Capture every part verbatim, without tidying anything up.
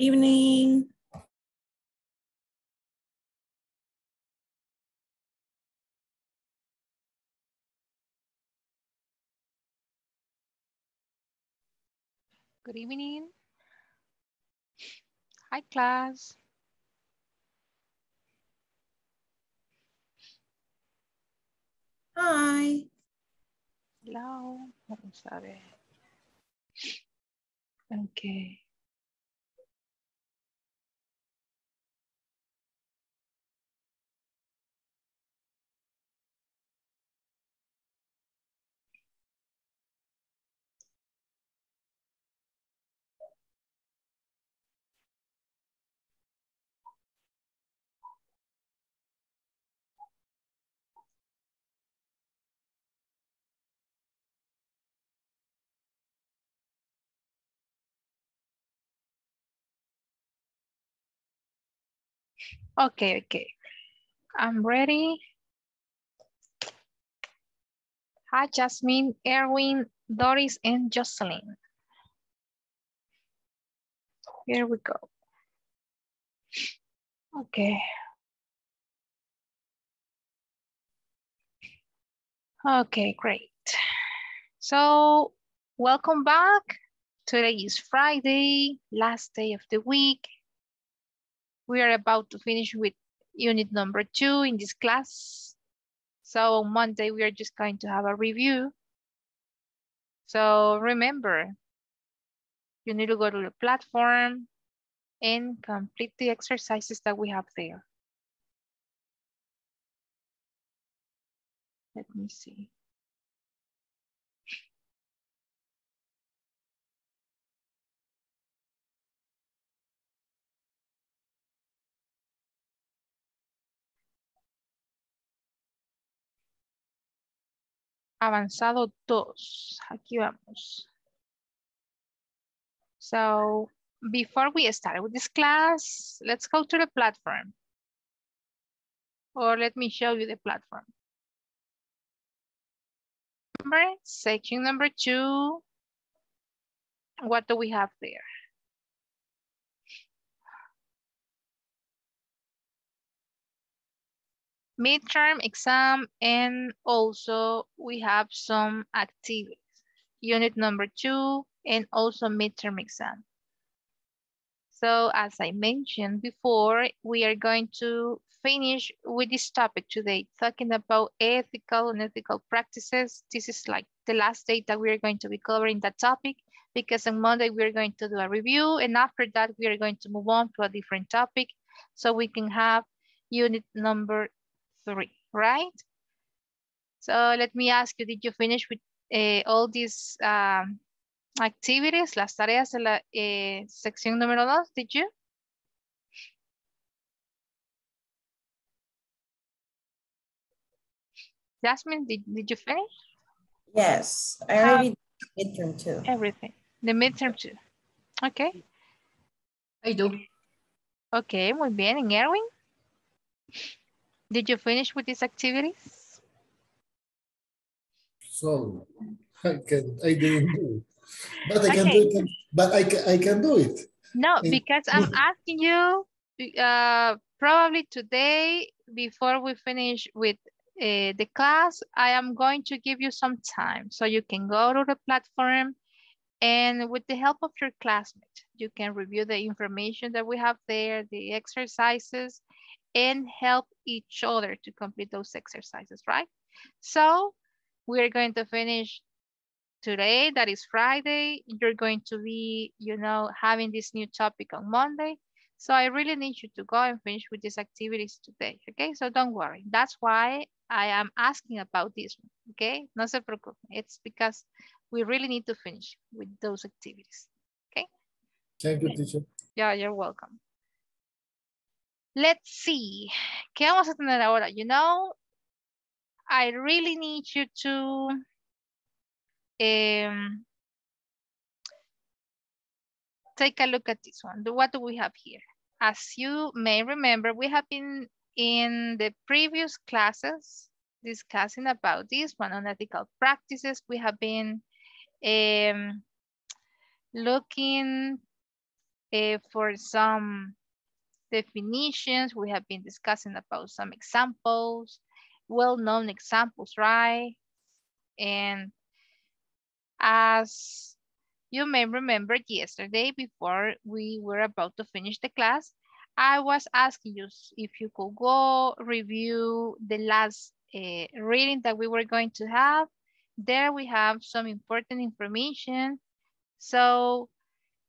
Evening. Good evening. Hi, class. Hi. Hello. Vamos a ver. Okay. Okay, okay. I'm ready. Hi, Jasmine, Erwin, Doris, and Jocelyn. Here we go. Okay. Okay, great. So, welcome back. Today is Friday, last day of the week. We are about to finish with unit number two in this class. So on Monday, we are just going to have a review. So remember, you need to go to the platform and complete the exercises that we have there. Let me see. Avanzado dos. Aquí vamos. So before we start with this class, let's go to the platform. Or let me show you the platform. Remember, section number two. What do we have there? Midterm exam, and also we have some activities. Unit number two, and also midterm exam. So as I mentioned before, we are going to finish with this topic today, talking about ethical and unethical practices. This is like the last day that we are going to be covering that topic, because on Monday we are going to do a review, and after that we are going to move on to a different topic so we can have unit number three, right? So let me ask you, did you finish with uh, all these um, activities, las tareas de la eh, sección número dos? Did you? Jasmine, did, did you finish? Yes, I already um, did the midterm too. Everything, the midterm too. Okay. I do. Okay, muy bien. And Erwin? Did you finish with these activities? So I can I didn't do it, but I okay. can do it. But I can I can do it. No, because I'm asking you. Uh, probably today, before we finish with uh, the class, I am going to give you some time so you can go to the platform, and with the help of your classmate, you can review the information that we have there, the exercises, and help each other to complete those exercises, right? So we're going to finish today, that is Friday. You're going to be, you know, having this new topic on Monday. So I really need you to go and finish with these activities today, okay? So don't worry. That's why I am asking about this one, okay? No se preocupen. It's because we really need to finish with those activities, okay? Thank you, teacher. Yeah, you're welcome. Let's see, ¿qué vamos a tener ahora? You know, I really need you to um, take a look at this one. What do we have here? As you may remember, we have been in the previous classes discussing about this one, unethical practices. We have been um, looking uh, for some definitions. We have been discussing about some examples, well-known examples, right? And as you may remember, yesterday before we were about to finish the class, I was asking you if you could go review the last uh, reading that we were going to have. There we have some important information. So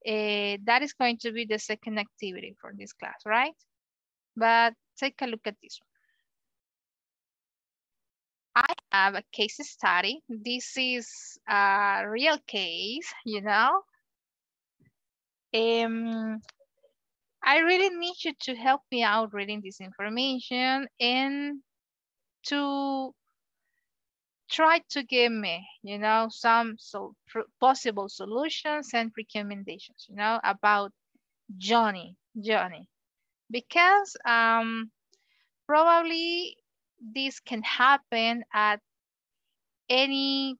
uh, that is going to be the second activity for this class, right? But take a look at this one. I have a case study. This is a real case, you know. Um, I really need you to help me out reading this information and to try to give me, you know, some so possible solutions and recommendations, you know, about Johnny, Johnny. Because um, probably this can happen at any,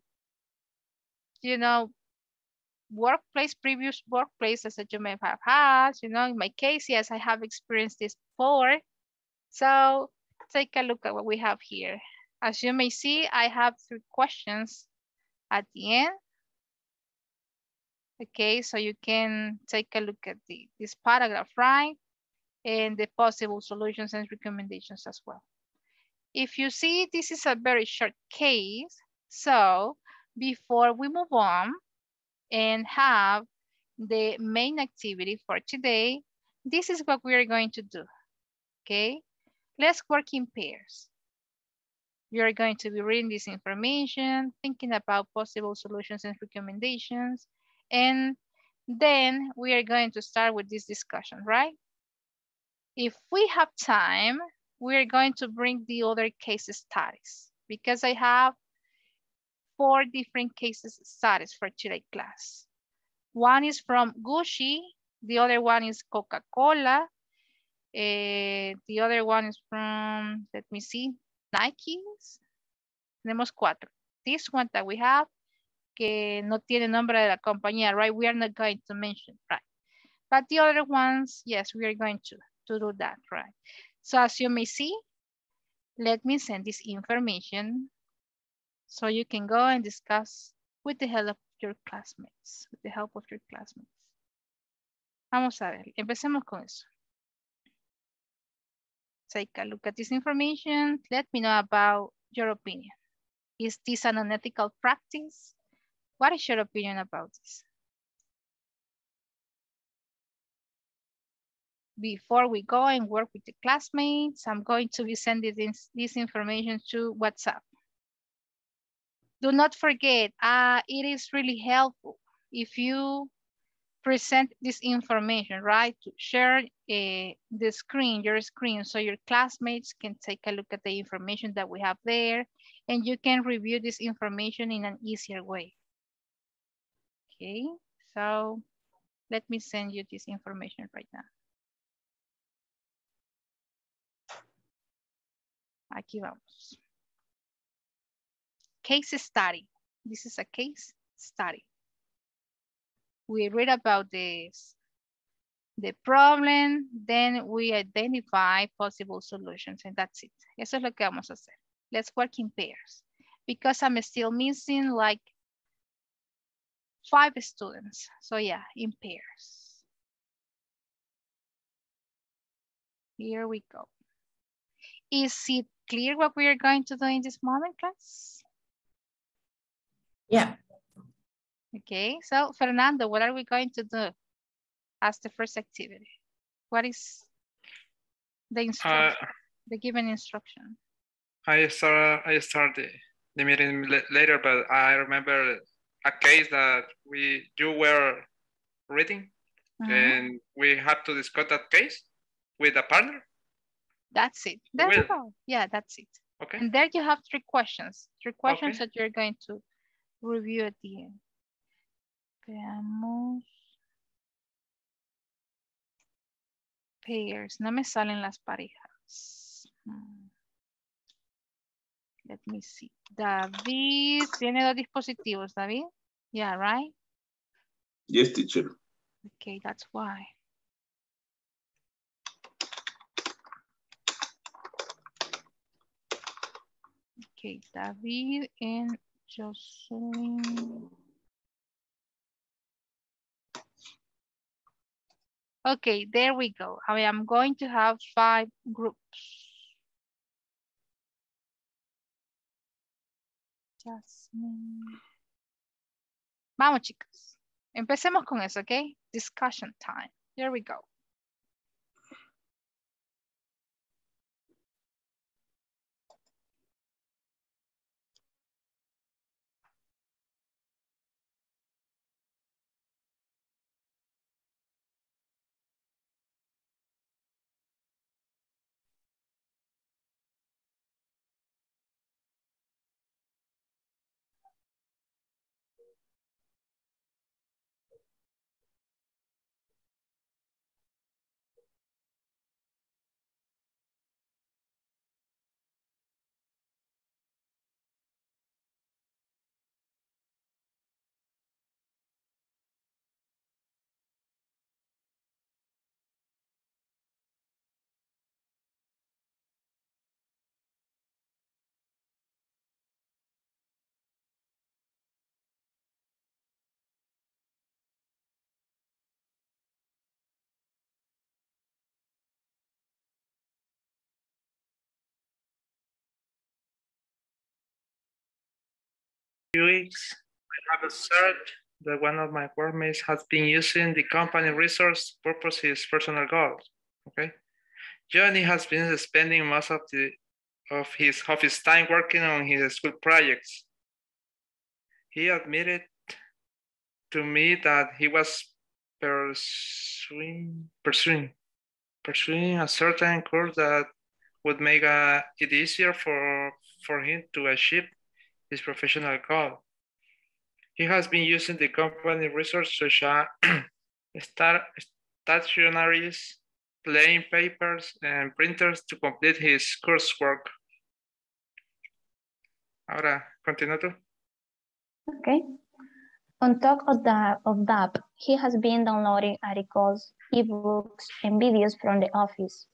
you know, workplace, previous workplaces that you may have had, you know. In my case, yes, I have experienced this before. So take a look at what we have here. As you may see, I have three questions at the end. Okay, so you can take a look at the, this paragraph, right? And the possible solutions and recommendations as well. If you see, this is a very short case. So before we move on, and have the main activity for today, this is what we are going to do, okay? Let's work in pairs. You're going to be reading this information, thinking about possible solutions and recommendations, and then we are going to start with this discussion, right? If we have time, we are going to bring the other case studies because I have four different cases studies for today's class. One is from Gucci, the other one is Coca-Cola, uh, the other one is from, let me see, Nikes. Tenemos cuatro. This one that we have, que no tiene nombre de la compañía, right? We are not going to mention, right? But the other ones, yes, we are going to, to do that, right? So as you may see, let me send this information so you can go and discuss with the help of your classmates, with the help of your classmates. Vamos a ver, empecemos con eso. Take a look at this information. Let me know about your opinion. Is this an unethical practice? What is your opinion about this? Before we go and work with the classmates, I'm going to be sending this, this information to WhatsApp. Do not forget, uh, it is really helpful if you present this information, right? To share uh, the screen, your screen, so your classmates can take a look at the information that we have there, and you can review this information in an easier way. Okay, so let me send you this information right now. Aquí vamos. Case study. This is a case study. We read about this, the problem, then we identify possible solutions, and that's it. Eso es lo que vamos a hacer. Let's work in pairs because I'm still missing like five students. So yeah, in pairs. Here we go. Is it clear what we are going to do in this moment, class? Yeah. Okay, so Fernando, what are we going to do as the first activity? What is the instruction, uh, the given instruction? I start, I started the meeting later, but I remember a case that we you were reading, mm-hmm. and we have to discuss that case with a partner. That's it. That's it. Yeah, that's it. Okay. And there you have three questions. Three questions okay. that you're going to review at the end. Veamos. Pairs. No me salen las parejas. Hmm. Let me see. David. Tiene dos dispositivos, David. Yeah, right? Yes, teacher. Okay, that's why. Okay, David and Jocelyn. Okay, there we go. I am going to have five groups. Jasmine. Vamos, chicos. Empecemos con eso, okay? Discussion time. Here we go. Few weeks, I have observed that one of my workmates has been using the company resource purposes personal goals. Okay, Johnny has been spending most of the of his of his time working on his school projects. He admitted to me that he was pursuing pursuing pursuing a certain course that would make uh, it easier for for him to achieve his professional goal. He has been using the company resource such as stationaries, plain papers, and printers to complete his coursework. Ahora, continue tú. Okay. On top of that, of that, he has been downloading articles, ebooks, and videos from the office.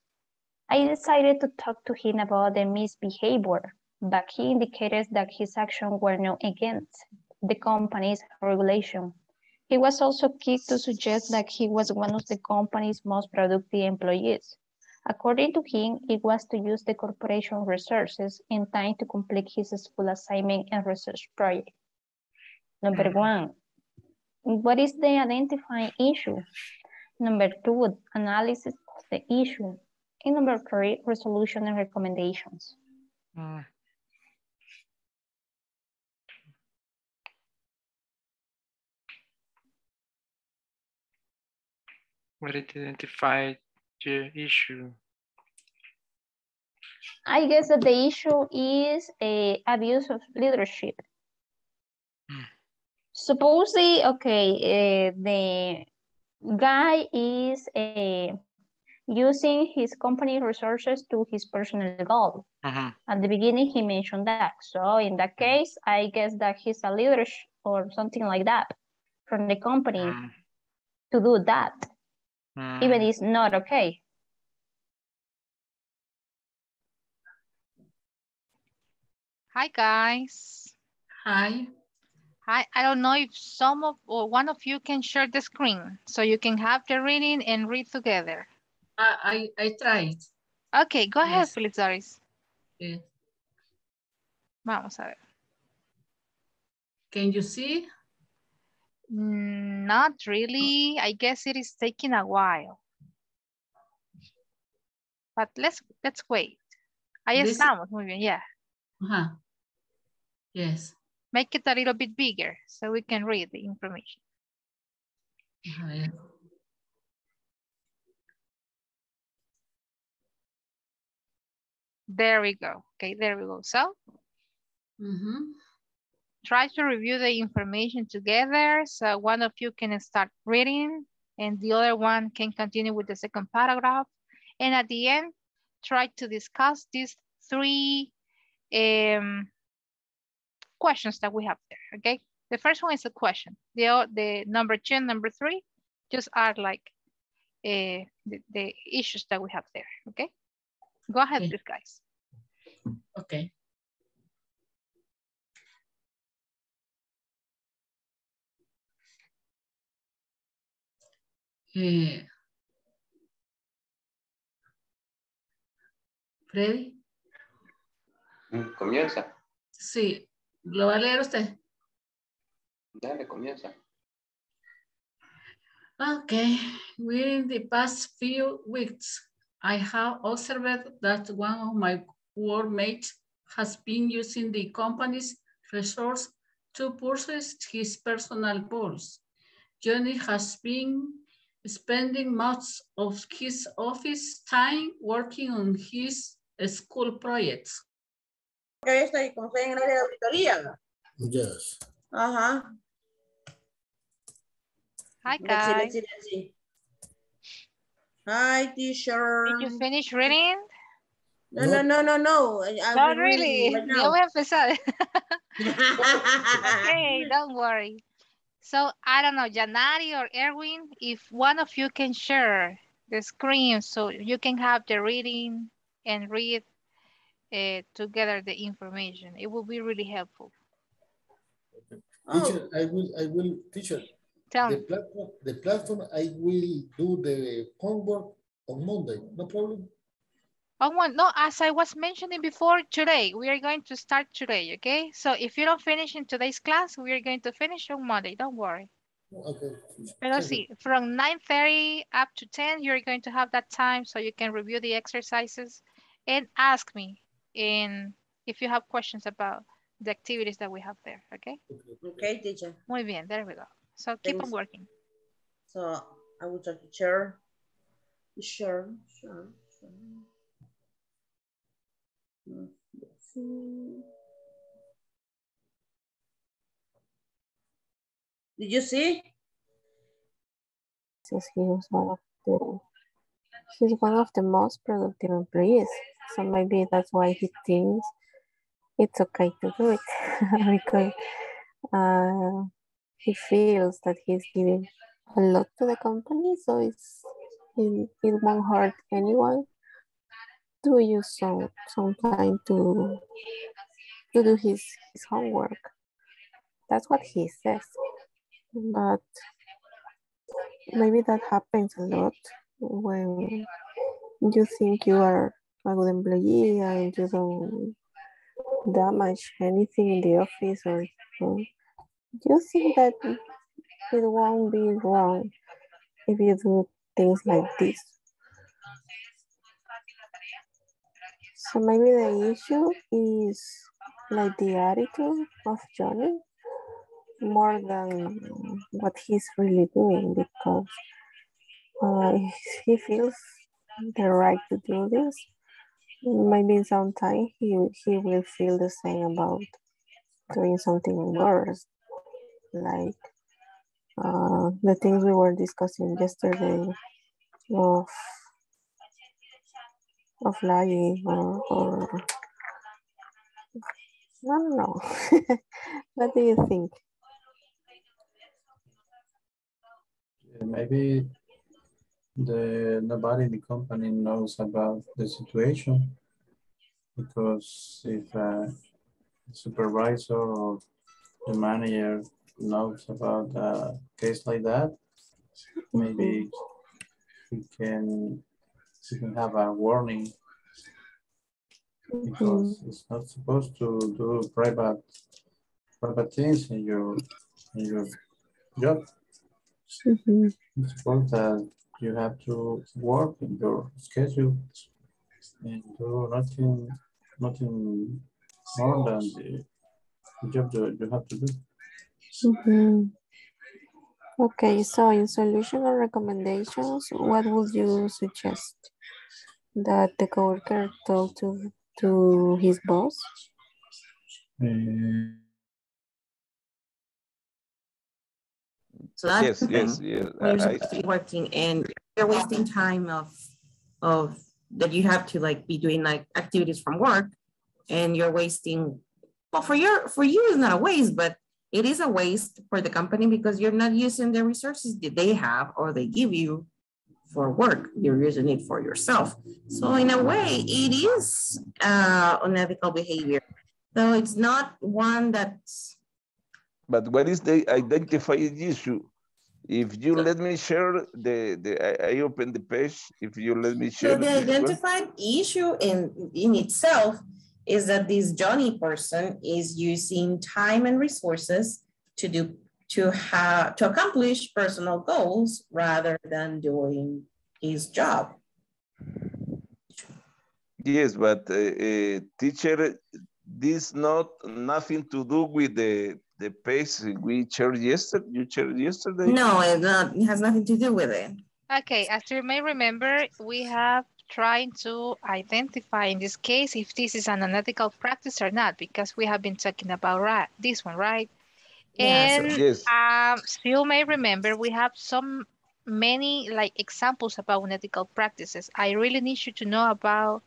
I decided to talk to him about the misbehavior, but he indicated that his actions were not against the company's regulation. He was also keen to suggest that he was one of the company's most productive employees. According to him, it was to use the corporation resources and time to complete his school assignment and research project. Number one, what is the identifying issue? Number two, analysis of the issue. And number three, resolution and recommendations. Uh. What identified the issue? I guess that the issue is a abuse of leadership. Mm. Supposedly, okay, uh, the guy is uh, using his company resources to his personal goal. Uh-huh. At the beginning, he mentioned that. So in that case, I guess that he's a leader or something like that from the company mm. to do that. Mm. Even if it's not okay. Hi guys. Hi. Hi. I don't know if some of or one of you can share the screen so you can have the reading and read together. I I, I tried. Okay, go yes. ahead, please, Doris. Okay. Vamos a ver. Can you see? Not really. I guess it is taking a while. But let's let's wait. Ahí this... estamos. Muy bien, yeah. Uh-huh. Yes. Make it a little bit bigger so we can read the information. Uh-huh, yeah. There we go. Okay, there we go. So mm-hmm. try to review the information together. So one of you can start reading and the other one can continue with the second paragraph. And at the end, try to discuss these three um, questions that we have there, okay? The first one is a question. The, the number two and number three just are like uh, the, the issues that we have there, okay? Go ahead, okay. Please, guys. Okay. Eh, Freddy. Comienza. Sí. ¿Lo va a leer usted? Dale, comienza. Okay. Within the past few weeks, I have observed that one of my workmates has been using the company's resource to purchase his personal goals. Johnny has been spending most of his office time working on his school projects. Yes. Uh-huh. Hi, guys. Hi, teacher. Did you finish reading? No, no, no, no, no. I've Not really. Right now. Yo voy a empezar. Okay, don't worry. So, I don't know, Janari or Erwin, if one of you can share the screen so you can have the reading and read uh, together the information. It will be really helpful. Okay. Oh. Teacher, I will, I will, teacher, Tell the, me. Platform, the platform, I will do the homework on Monday, no problem. I want, no, as I was mentioning before, today, we are going to start today, okay? So if you don't finish in today's class, we are going to finish on Monday, don't worry. Okay. Pero sí, from nine thirty up to ten, you're going to have that time so you can review the exercises and ask me in if you have questions about the activities that we have there, okay? Okay, teacher. Muy bien, there we go. So keep Thanks. on working. So I would like to share, share, share, share. Did you see? Says he was one of the he's one of the most productive employees. So maybe that's why he thinks it's okay to do it because uh, he feels that he's giving a lot to the company, so it's it, it won't hurt anyone. To use some some time to to do his his homework. That's what he says. But maybe that happens a lot when you think you are a good employee and you don't damage anything in the office, or anything. You think that it won't be wrong if you do things like this. So maybe the issue is like the attitude of Johnny more than what he's really doing, because uh, he feels the right to do this. Maybe sometime he, he will feel the same about doing something worse, like uh, the things we were discussing yesterday of of lying or, or I don't know. What do you think? Yeah, maybe the nobody in the company knows about the situation, because if a supervisor or the manager knows about a case like that, maybe he can You can have a warning, because mm-hmm. it's not supposed to do private private things in your in your job. Mm-hmm. It's important that you have to work in your schedule and do nothing nothing more than the, the job that you have to do. Mm-hmm. Okay, so in solution or recommendations, what would you suggest? That the coworker told to, to his boss? Mm. So that's yes, yes, yes. I, I, working and you're wasting time of of that you have to like be doing like activities from work, and you're wasting. Well, for your for you it's not a waste, but it is a waste for the company because you're not using the resources that they have or they give you for work. You're using it for yourself. So in a way, it is uh, unethical behavior. So it's not one that's... But what is the identified issue? If you so, let me share the, the I, I open the page. If you let me share. So the identified one. issue in, in itself is that this Johnny person is using time and resources to do to have to accomplish personal goals rather than doing his job. Yes, but uh, uh, teacher, this not nothing to do with the the page we shared yesterday. You shared yesterday. No, it, not, it has nothing to do with it. Okay, as you may remember, we have trying to identify in this case if this is an unethical practice or not, because we have been talking about right, this one, right? Yeah, and so, yes. um, you may remember we have some many like examples about unethical practices. I really need you to know about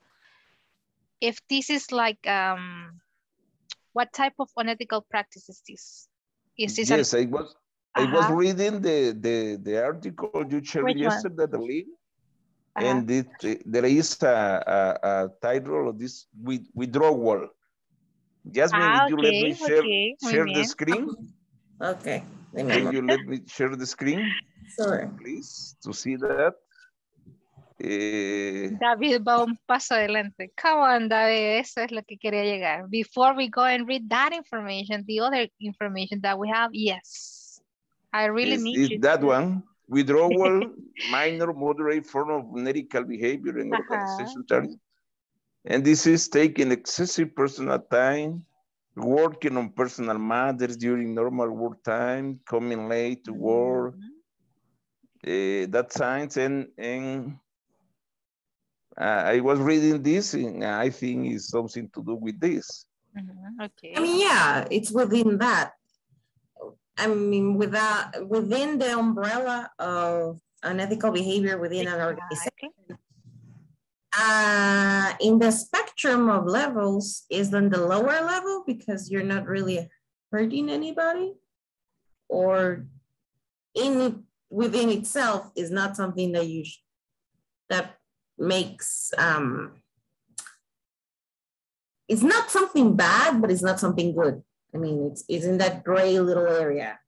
if this is like um, what type of unethical practice is this? Is this yes, I was uh-huh. I was reading the the the article you shared Which yesterday, one? the link. Uh-huh. And it, there is a, a, a title of this with, withdrawal. Jasmine, ah, okay, you let me share, okay. share the screen? Okay. Can you let me share the screen? Sorry. Please, to see that. Eh... David va un paso adelante. Come on, David, eso es lo que quería llegar. Before we go and read that information, the other information that we have, yes. I really is, need is you that one. Withdrawal, minor, moderate form of unethical behavior and organization charge. And this is taking excessive personal time, working on personal matters during normal work time, coming late to work, mm-hmm. uh, that science. And, and uh, I was reading this and I think it's something to do with this. Mm-hmm. Okay. I mean, yeah, it's within that. I mean, without, within the umbrella of unethical behavior within an organization. Uh, in the spectrum of levels, is then the lower level because you're not really hurting anybody, or in within itself is not something that you that makes um, it's not something bad, but it's not something good. I mean, it's, it's in that gray little area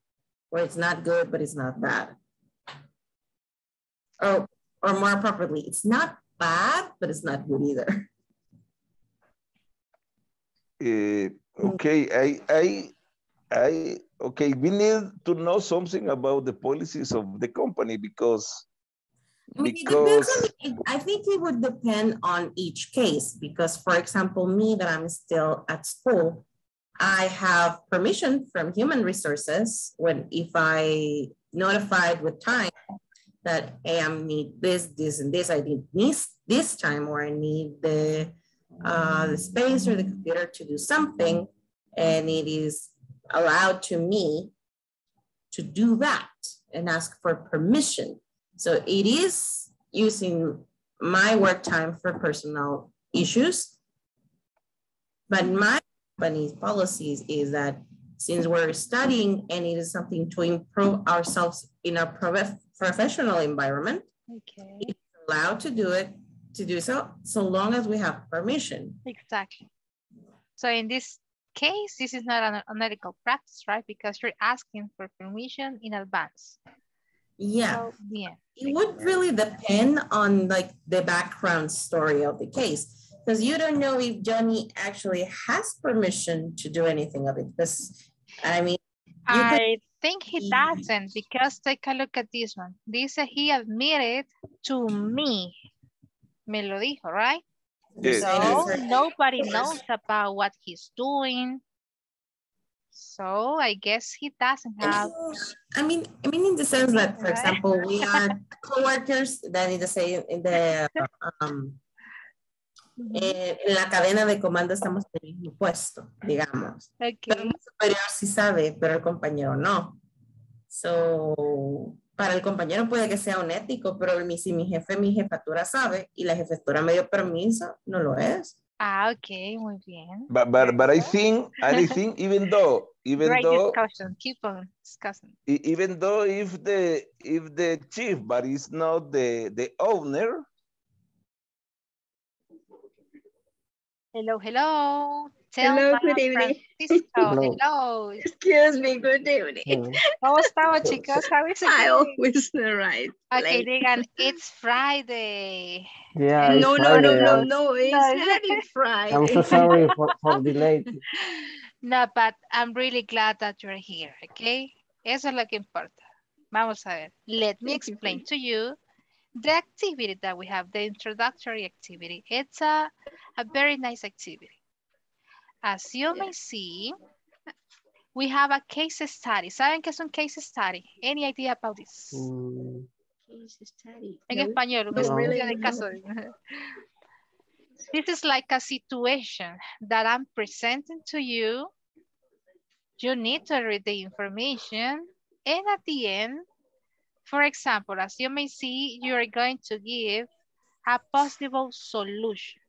where it's not good, but it's not bad. Or, or more properly, it's not bad, but it's not good either. Uh, okay, I, I, I, okay, we need to know something about the policies of the company because, I mean, because... It depends on, I think it would depend on each case because, for example, me that I'm still at school, I have permission from human resources when if I notified with time that hey, I need this, this, and this, I need this this time, or I need the uh, the space or the computer to do something, and it is allowed to me to do that and ask for permission. So it is using my work time for personal issues, but my company's policies is that since we're studying and it is something to improve ourselves in our prof professional environment, okay, it's allowed to do it, to do so, so long as we have permission. Exactly. So in this case, this is not an unethical practice, right? Because you're asking for permission in advance. Yeah. So, yeah. It would really depend on like the background story of the case. Because you don't know if Johnny actually has permission to do anything of it. Because, I mean, I think he doesn't. Because take a look at this one. This uh, he admitted to me. Me lo dijo, right? Yes. So yes. Nobody knows about what he's doing. So I guess he doesn't have. I mean, I mean, in the sense that, for right? example, we are coworkers. Then in the same in the um. Eh, en la cadena de comando estamos en el mismo puesto, digamos. Okay. Pero el superior sí sabe, pero el compañero no. So, para el compañero puede que sea un ético, pero mi, si mi jefe, mi jefatura sabe y la jefatura me dio permiso, no lo es. Ah, ok, muy bien. But, but, but I think, I think even though, even Great though, discussion. Keep on discussing. Even though if the, if the chief, but it's not the, the owner. Hello, hello. Tell Hello, good evening. Hello. Hello. Excuse me, good evening. ¿Cómo estamos, chicos? How is it? I always write. Okay, digan, it's Friday. Yeah, it's no, Friday. no, no, no, no, it's no, Friday. I'm so sorry for, for the late. No, but I'm really glad that you're here, okay? Eso es lo que importa. Vamos a ver. Let me explain to you the activity that we have, the introductory activity. It's a, a very nice activity. As you may see, we have a case study. ¿Saben qué es un case study? Any idea about this? Mm. Case study. En no, español, no, no, really no. Caso. This is like a situation that I'm presenting to you. You need to read the information. And at the end, for example, as you may see, you are going to give a possible solution.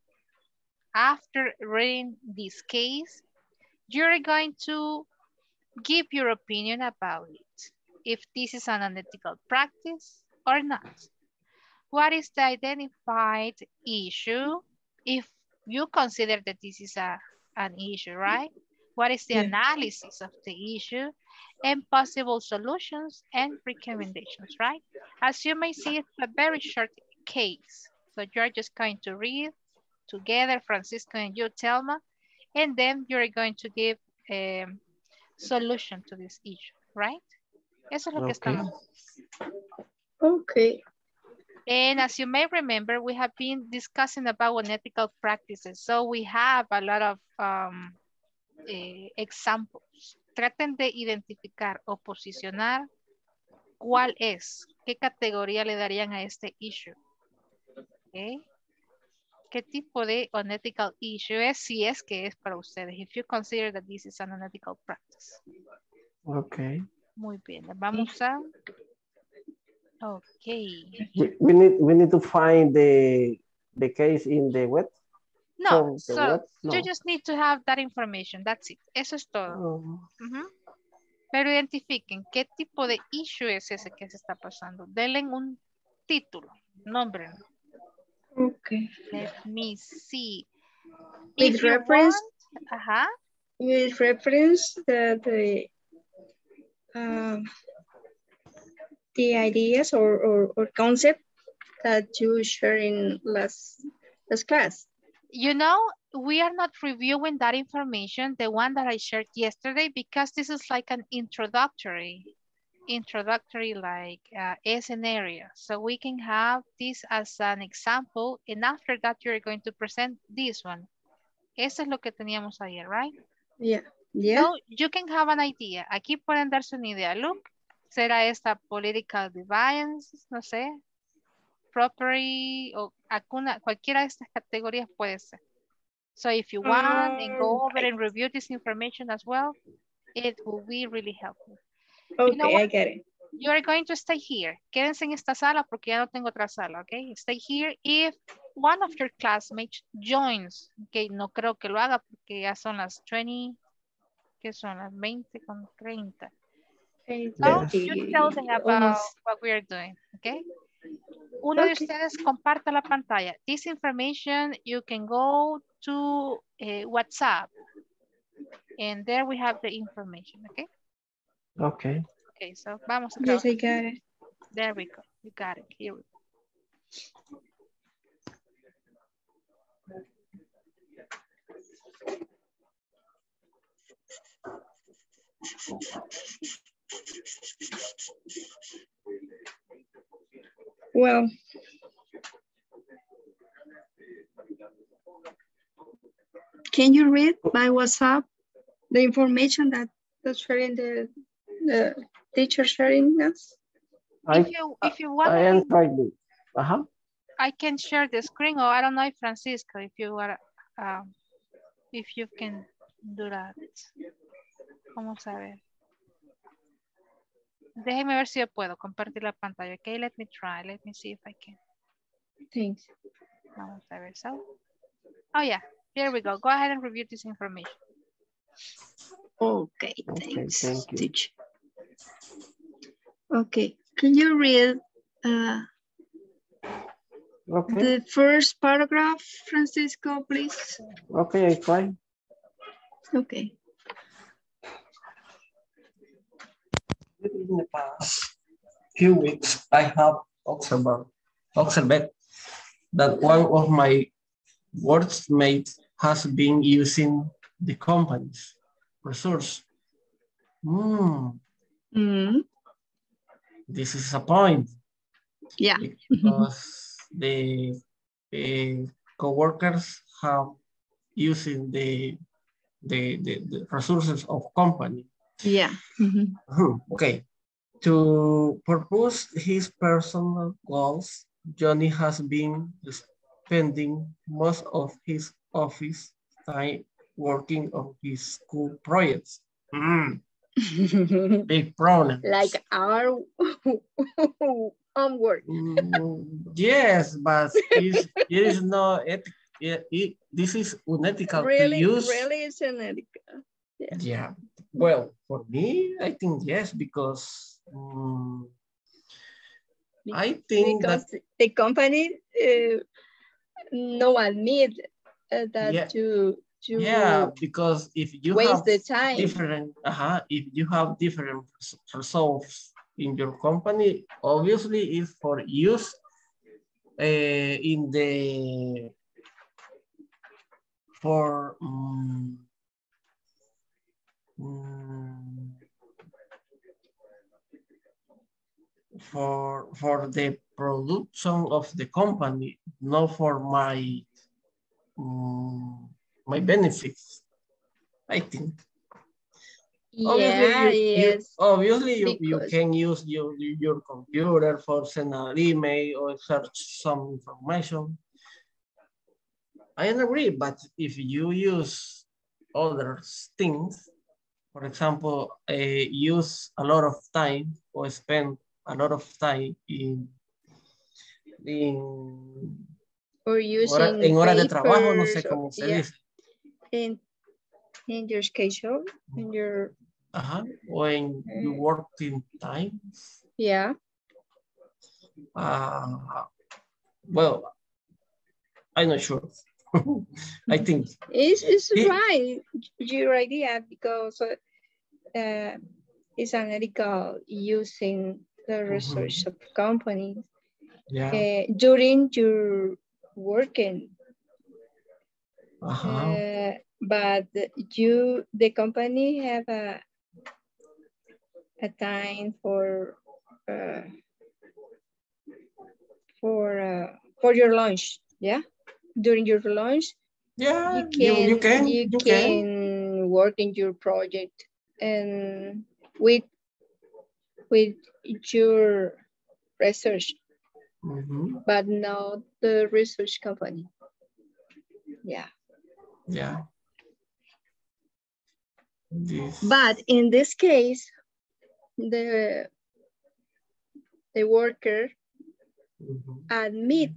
After reading this case, you're going to give your opinion about it, if this is an unethical practice or not. What is the identified issue? If you consider that this is a, an issue, right? What is the yeah. analysis of the issue and possible solutions and recommendations, right? As you may see, it's a very short case. So you're just going to read together, Francisco and you, Thelma, and then you're going to give a um, solution to this issue, right? Eso es lo que estamos. Okay. And as you may remember, we have been discussing about unethical practices. So we have a lot of um, eh, examples. Traten de identificar o posicionar cuál es, qué categoría le darían a este issue. Okay. ¿Qué tipo de unethical issue es? Si es que es para ustedes. If you consider that this is an unethical practice. Okay. Muy bien. Vamos a... Okay. We need, we need to find the, the case in the web. No. So, so web? No. You just need to have that information. That's it. Eso es todo. Oh. Uh-huh. Pero identifiquen qué tipo de issue es ese que se está pasando. Denle un título. Nombren. Okay. Let me see. With if reference, want, uh -huh. with reference the the, um, the ideas or, or or concept that you shared in last last class. You know, we are not reviewing that information, the one that I shared yesterday, because this is like an introductory. introductory like uh, a scenario. So we can have this as an example, and after that you're going to present this one. Eso es lo que teníamos ayer, right? Yeah. Yeah. So you can have an idea. Aquí pueden darse una idea. Look, será esta political deviance, no sé, property, o alguna, cualquiera de estas categorías puede ser. So if you want, um, and go over and review this information as well, it will be really helpful. Okay, you know I get it. You are going to stay here. Quédense en esta sala porque ya no tengo otra sala, okay? Stay here. If one of your classmates joins, okay, no creo que lo haga porque ya son las veinte, que son las veinte con treinta. Okay. So you tell them about what we are doing, okay? Uno okay. de ustedes comparta la pantalla. This information, you can go to uh, WhatsApp. And there we have the information, okay? Okay. Okay, so vamos a yes, I got it. There we go. We got it. Here we go. Well. Can you read by WhatsApp the information that that's in the the teacher sharing this? I, if you, if you want, I am trying to, uh-huh. I can share the screen, or I don't know if Francisco, if you are, um, if you can do that. Vamos a ver. Déjeme ver si yo puedo compartir la pantalla. Okay, let me try. Let me see if I can. Thanks. Vamos a ver. So, oh yeah, here we go. Go ahead and review this information. Okay, thanks, okay, thank teacher. Okay, can you read uh, okay. the first paragraph, Francisco, please? Okay, I try. Okay. In the past few weeks, I have observed, observed that one of my workmates has been using the company's resource. Mm. Mm. This is a point. Yeah. Because the uh, co-workers have using the, the, the, the resources of company. Yeah. Mm-hmm. Okay. To propose his personal goals, Johnny has been spending most of his office time working on his school projects. Mm. Big problem. Like our homework. Mm, yes, but it's, it is not ethical. It, it, this is unethical really, to use. Really, it's unethical. Yeah. Yeah. Well, for me, I think yes, because um, I think because that the company uh, no admit uh, that yeah. you you yeah because if you waste have the time different uh -huh, if you have different results in your company, obviously it's for use uh, in the for. Um, For for the production of the company, not for my um, my benefits, I think. Yeah, obviously you, yes. You, obviously, you, you can use your your computer for send an email or search some information. I agree, but if you use other things. For example, uh, use a lot of time or spend a lot of time in in or using en hora de trabajo, no sé cómo se dice. In in your schedule, in your uh-huh. when uh, you work in time. Yeah. Uh, well, I'm not sure. I think it's, it's it, right, your idea, because uh, it's unethical using the resource mm-hmm. of companies yeah. uh, during your working. Uh-huh. uh, but you, the company, have a a time for uh, for uh, for your lunch, yeah. During your lunch, yeah, you can you, you can, you you can, can work in your project and with with your research, mm-hmm. but not the research company. Yeah, yeah. This. But in this case, the the worker mm-hmm. admit.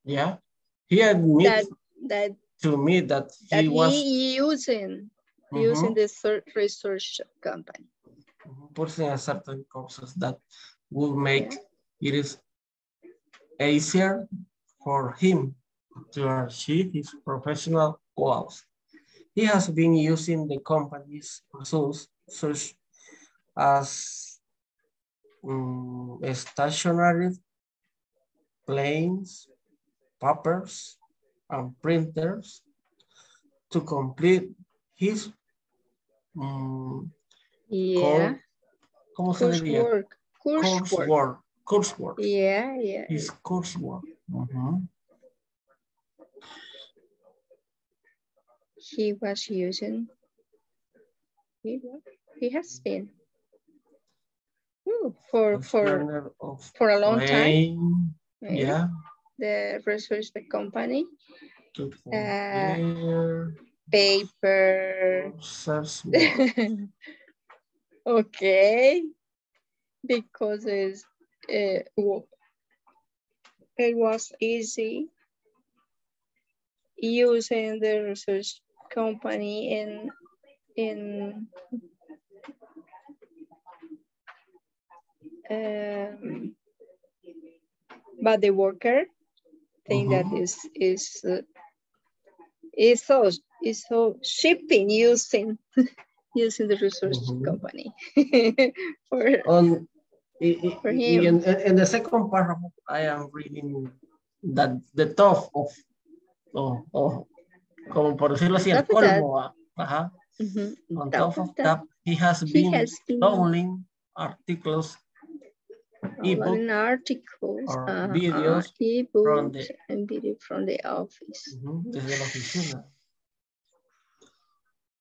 Yeah. He admitted that, that, to me that he that was he using, uh-huh. using the research company. Putting a certain courses that would make yeah. it is easier for him to achieve his professional goals. He has been using the company's resources such as um, stationary planes, papers and printers to complete his um, yeah. course, coursework. Coursework. Coursework. Yeah, yeah. His coursework. Mm-hmm. He was using. He was. He has been. Ooh, for for for a long time. Yeah. yeah. The research, the company, uh, paper. Okay, because it's, uh, it was easy using the research company in in um, but the worker. Thing mm-hmm. that is is uh, is so is so shipping using using the resource mm-hmm. company for, um, it, for him. In, in the second paragraph, I am reading that the top of oh, oh, como por decirlo así, el colmo, ajá. Mm-hmm. On top, top of that, he has he been downloading articles, e-books, articles, or uh, videos uh, e-books from the and video from the office. Mm-hmm. Desde la oficina.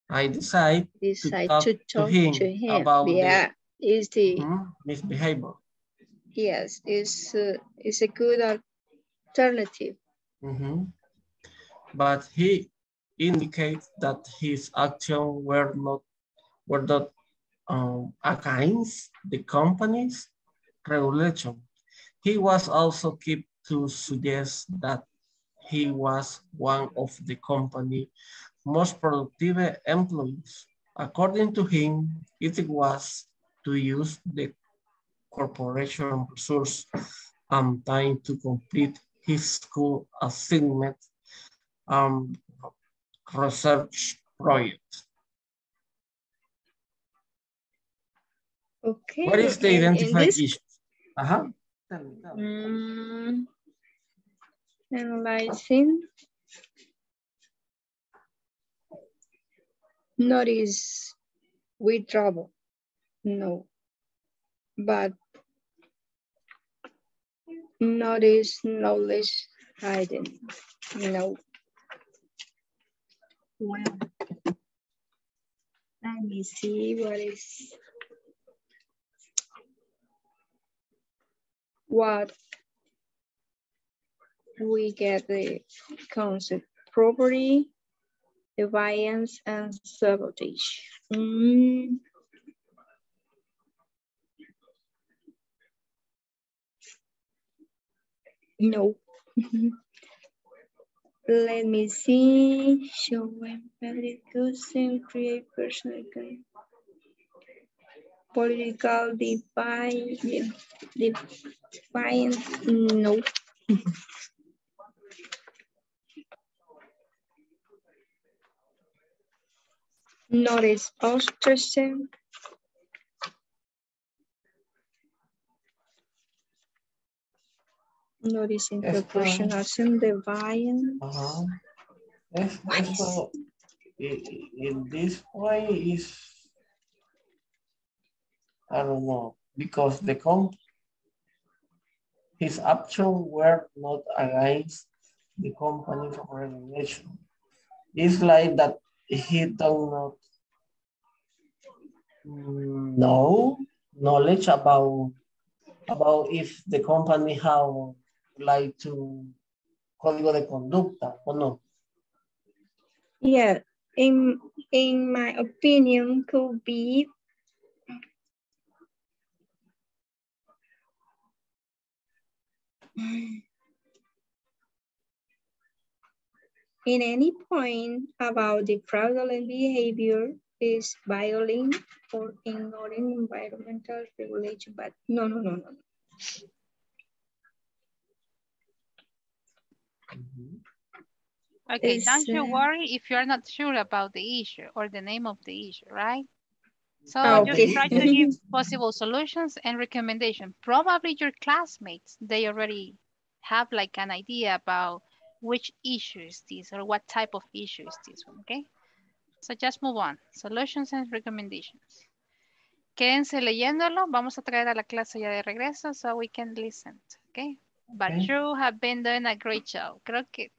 I decide, decide to talk, to, talk to, him to him about yeah, the, is the mm, misbehavior. Yes, it's uh, it's a good alternative. Mm-hmm. But he indicates that his actions were not were not um, against the company's regulation. He was also kept to suggest that he was one of the company's most productive employees. According to him, it was to use the corporation resource and time to complete his school assignment um, research project. Okay. What is the identified this... issue? Uh-huh. Um, analyzing. Notice with trouble, no, but notice knowledge hidden, no. Well, let me see what is, what we get the concept property. Defiance and sabotage. Mm. No. Let me see. Show empathy, and create personal political defiance. Defiance. No. Notice ostracism. Notice interpersonalism, defiance. Uh-huh. Yes, also, in, in this way is, I don't know, because the comp, his actions were not against the company's regulation. It's like that he does not know knowledge about about if the company have like to código de conducta or no. Yeah, in in my opinion, could be in any point about the fraudulent behavior is violating or ignoring environmental regulation, but no, no, no, no. Okay, it's, don't you worry if you're not sure about the issue or the name of the issue, right? So okay. You try to give possible solutions and recommendations. Probably your classmates, they already have like an idea about which issue is this or what type of issue is this one, okay? So just move on. Solutions and recommendations. Quédense leyéndolo. Vamos a traer a la clase ya de regreso so we can listen, okay? But okay. You have been doing a great job. Creo que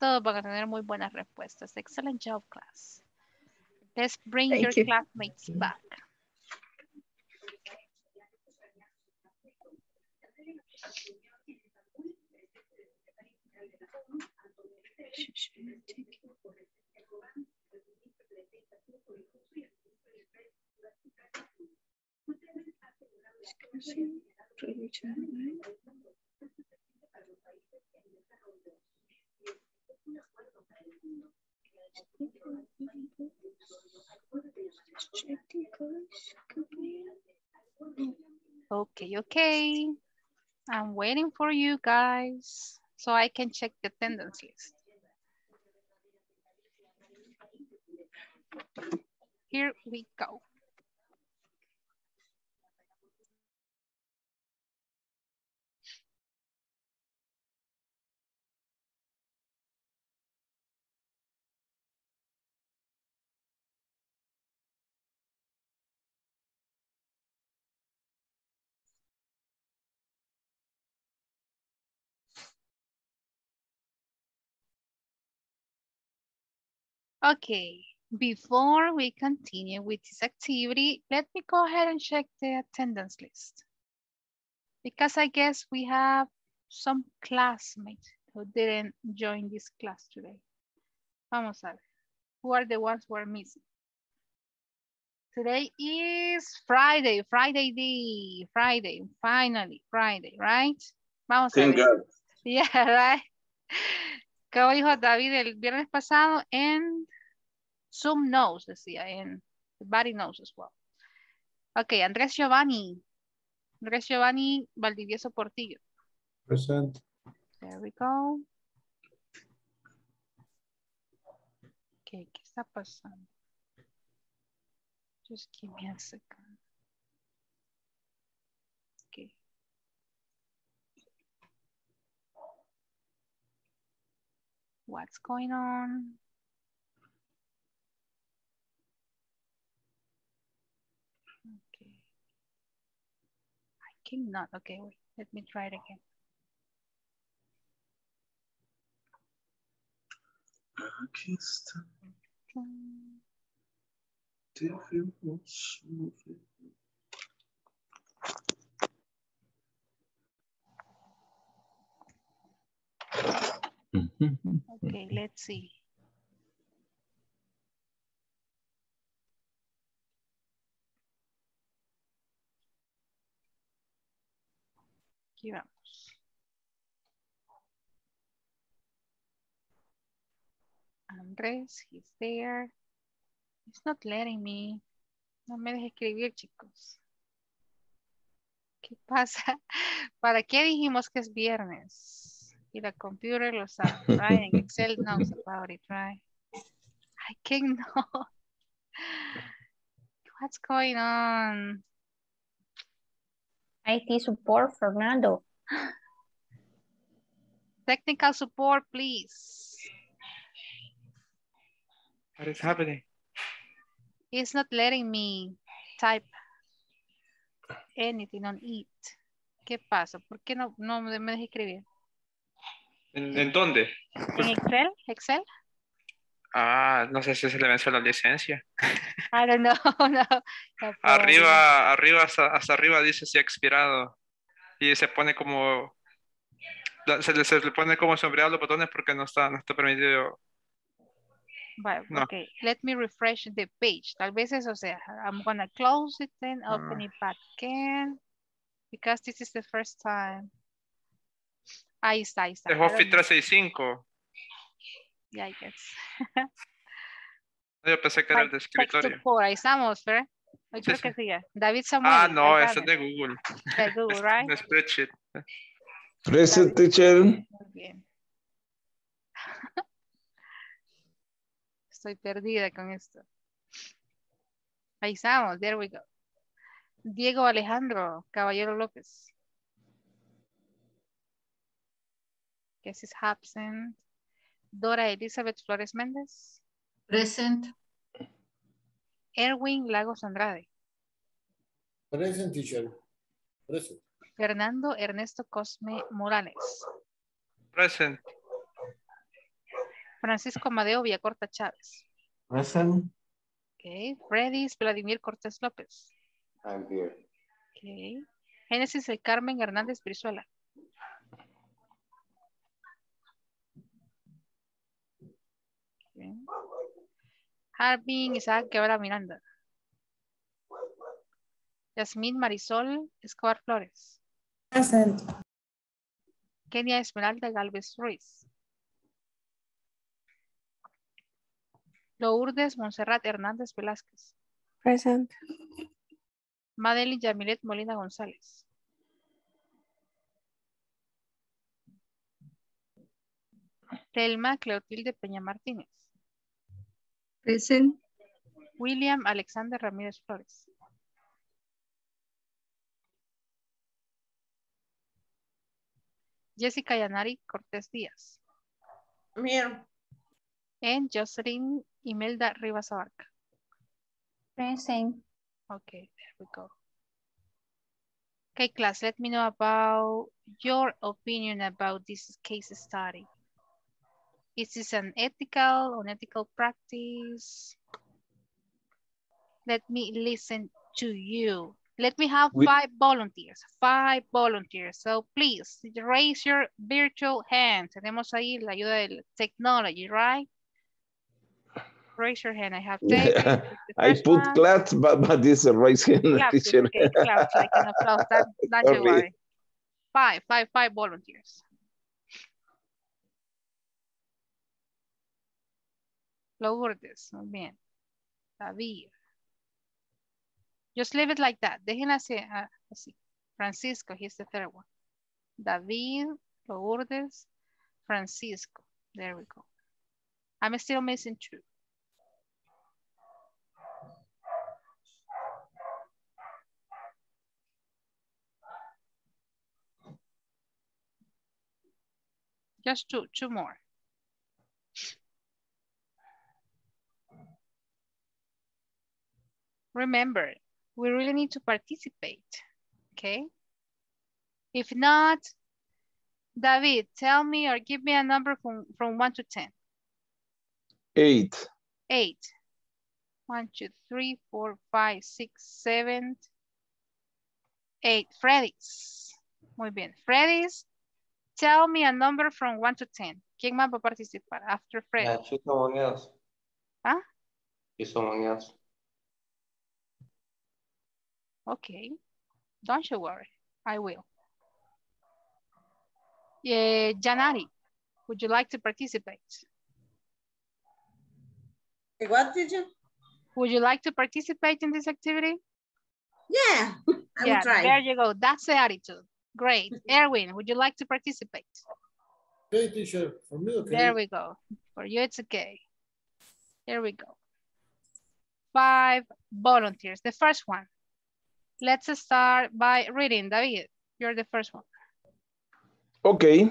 todos van a tener muy buenas respuestas. Excellent job, class. Let's bring Thank your you. classmates back. Okay, okay. I'm waiting for you guys so I can check the attendance list. Here we go. Okay, before we continue with this activity, let me go ahead and check the attendance list, because I guess we have some classmates who didn't join this class today. Vamos a ver, who are the ones who are missing? Today is Friday, Friday day, Friday, finally, Friday, right? Vamos Thank a ver. God. Yeah, right? Que hoy dijo David el viernes pasado and Zoom knows, decía, and the body knows as well. Okay, Andrés Giovanni. Andrés Giovanni Valdivieso Portillo. Present. There we go. Okay, ¿qué está pasando? Just give me a second. What's going on? Okay. I cannot. Okay, wait. Let me try it again. I can't stop. Okay, let's see. Aquí vamos. Andrés, he's there. It's not letting me. No me dejes escribir, chicos. ¿Qué pasa? ¿Para qué dijimos que es viernes? Y la computer lo sabe, right? And Excel knows about it, right? I can't know. What's going on? I T support, Fernando. Technical support, please. What is happening? It's not letting me type anything on it. ¿Qué pasa? ¿Por qué no, no me deja escribir? ¿En, ¿En dónde? ¿En Excel? Excel. Ah, no sé si se le venció la licencia. I don't know. No, no arriba, arriba, hasta, hasta arriba dice si ha expirado. Y se pone como, se le, se le pone como sombreado los botones porque no está, no está permitido. But, no. Okay, let me refresh the page. Tal vez eso sea. I'm gonna close it and open ah. it back again. Because this is the first time. Ahí está, ahí está. Es Office three sixty-five. Yeah, I guess. Yo pensé que era el de escritorio. Ahí estamos, ¿verdad? Yo creo que sí. David Samuel. Ah, no, ese es de Google. De Google, right? De spreadsheet. Present, teacher. Muy bien. Estoy perdida con esto. Ahí estamos, there we go. Diego Alejandro Caballero López. Guess is absent. Dora Elizabeth Flores Méndez. Present. Erwin Lagos Andrade. Present, teacher. Present. Fernando Ernesto Cosme Morales. Present. Francisco Amadeo Villacorta Chávez. Present. Okay. Freddy Vladimir Cortés López. I'm here. Okay. Génesis El Carmen Hernández Brizuela. Okay. Harvin Isaac Guevara Miranda. Yasmín Marisol Escobar Flores. Present. Kenia Esmeralda Galvez Ruiz. Lourdes Monserrat Hernández Velázquez. Present. Madeline Yamilet Molina González. Telma Cleotilde Peña Martínez. Present. William Alexander Ramírez Flores. Jessica Yanari Cortés Díaz. I'm here. And Jocelyn Imelda Rivas Abarca. Present. Okay, there we go. Okay, class, let me know about your opinion about this case study. Is this an ethical, unethical practice? Let me listen to you. Let me have we five volunteers, five volunteers. So please raise your virtual hand. Tenemos ahí la ayuda de technology, right? Raise your hand. I have yeah. I put one. Class, but, but this is a raise hand. Yeah, teacher. Okay, class, like an applause. That, not your worry. Five, five, five volunteers. Lourdes, muy bien. David. Just leave it like that. Dejen así. así. Francisco, he's the third one. David, Lourdes, Francisco. There we go. I'm still missing two. Just two, two more. Remember, we really need to participate, okay? If not, David, tell me or give me a number from, from one to ten. Eight. Eight. One, two, three, four, five, six, seven, eight. Freddy's. Muy bien. Freddy's, tell me a number from one to ten. ¿Quién más va a participar after Freddy? Yeah, she's someone else. Huh? She's someone else. Okay, don't you worry, I will. Yeah, Janari, would you like to participate? What did you? Would you like to participate in this activity? Yeah, I yeah, will try. There you go, that's the attitude. Great, Erwin, would you like to participate? Okay, teacher, for me, okay. There we go, for you it's okay. Here we go. Five volunteers, the first one. Let's start by reading. David, you're the first one. Okay.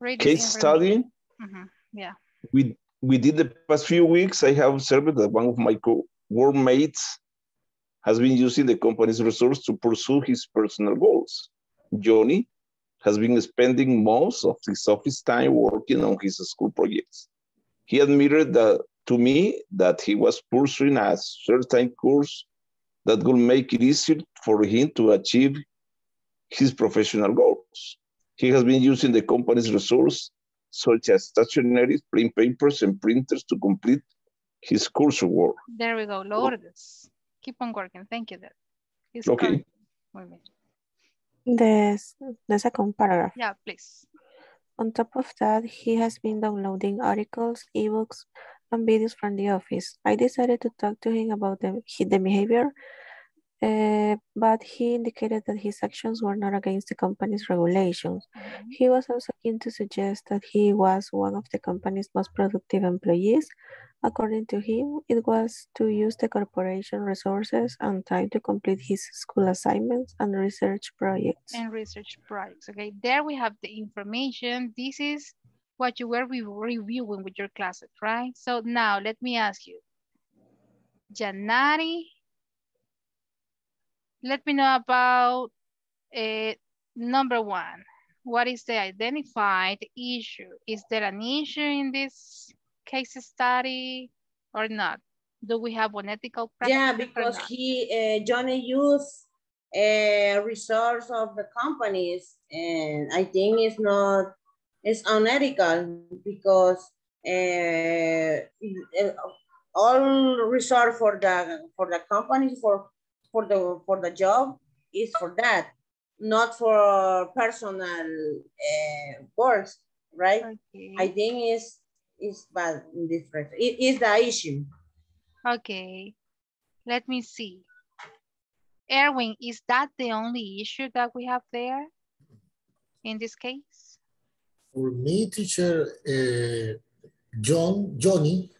Reading case study. Mm-hmm. Yeah. We we did the past few weeks. I have observed that one of my co-workmates has been using the company's resources to pursue his personal goals. Johnny has been spending most of his office time working on his school projects. He admitted that to me that he was pursuing a certain course that will make it easier for him to achieve his professional goals. He has been using the company's resources, such as stationery, print papers, and printers to complete his coursework. There we go, Lourdes. Keep on working, thank you. He's okay. This, the second paragraph. Yeah, please. On top of that, he has been downloading articles, ebooks, and videos from the office. I decided to talk to him about the, the behavior, uh, but he indicated that his actions were not against the company's regulations. Mm-hmm. He was also keen to suggest that he was one of the company's most productive employees. According to him, it was to use the corporation resources and time to complete his school assignments and research projects. And research projects, okay. There we have the information. This is what you were reviewing with your classes, right? So now let me ask you, Janari, let me know about uh, number one. What is the identified issue? Is there an issue in this case study or not? Do we have an ethical practice? Yeah, because he, uh, Johnny used a resource of the companies, and I think it's not, it's unethical because uh, all resource for the for the company for for the for the job is for that, not for personal uh, works, right? Okay. I think it's is bad in this respect. It is the issue. Okay, let me see. Erwin, is that the only issue that we have there in this case? For me, teacher, uh, John, Johnny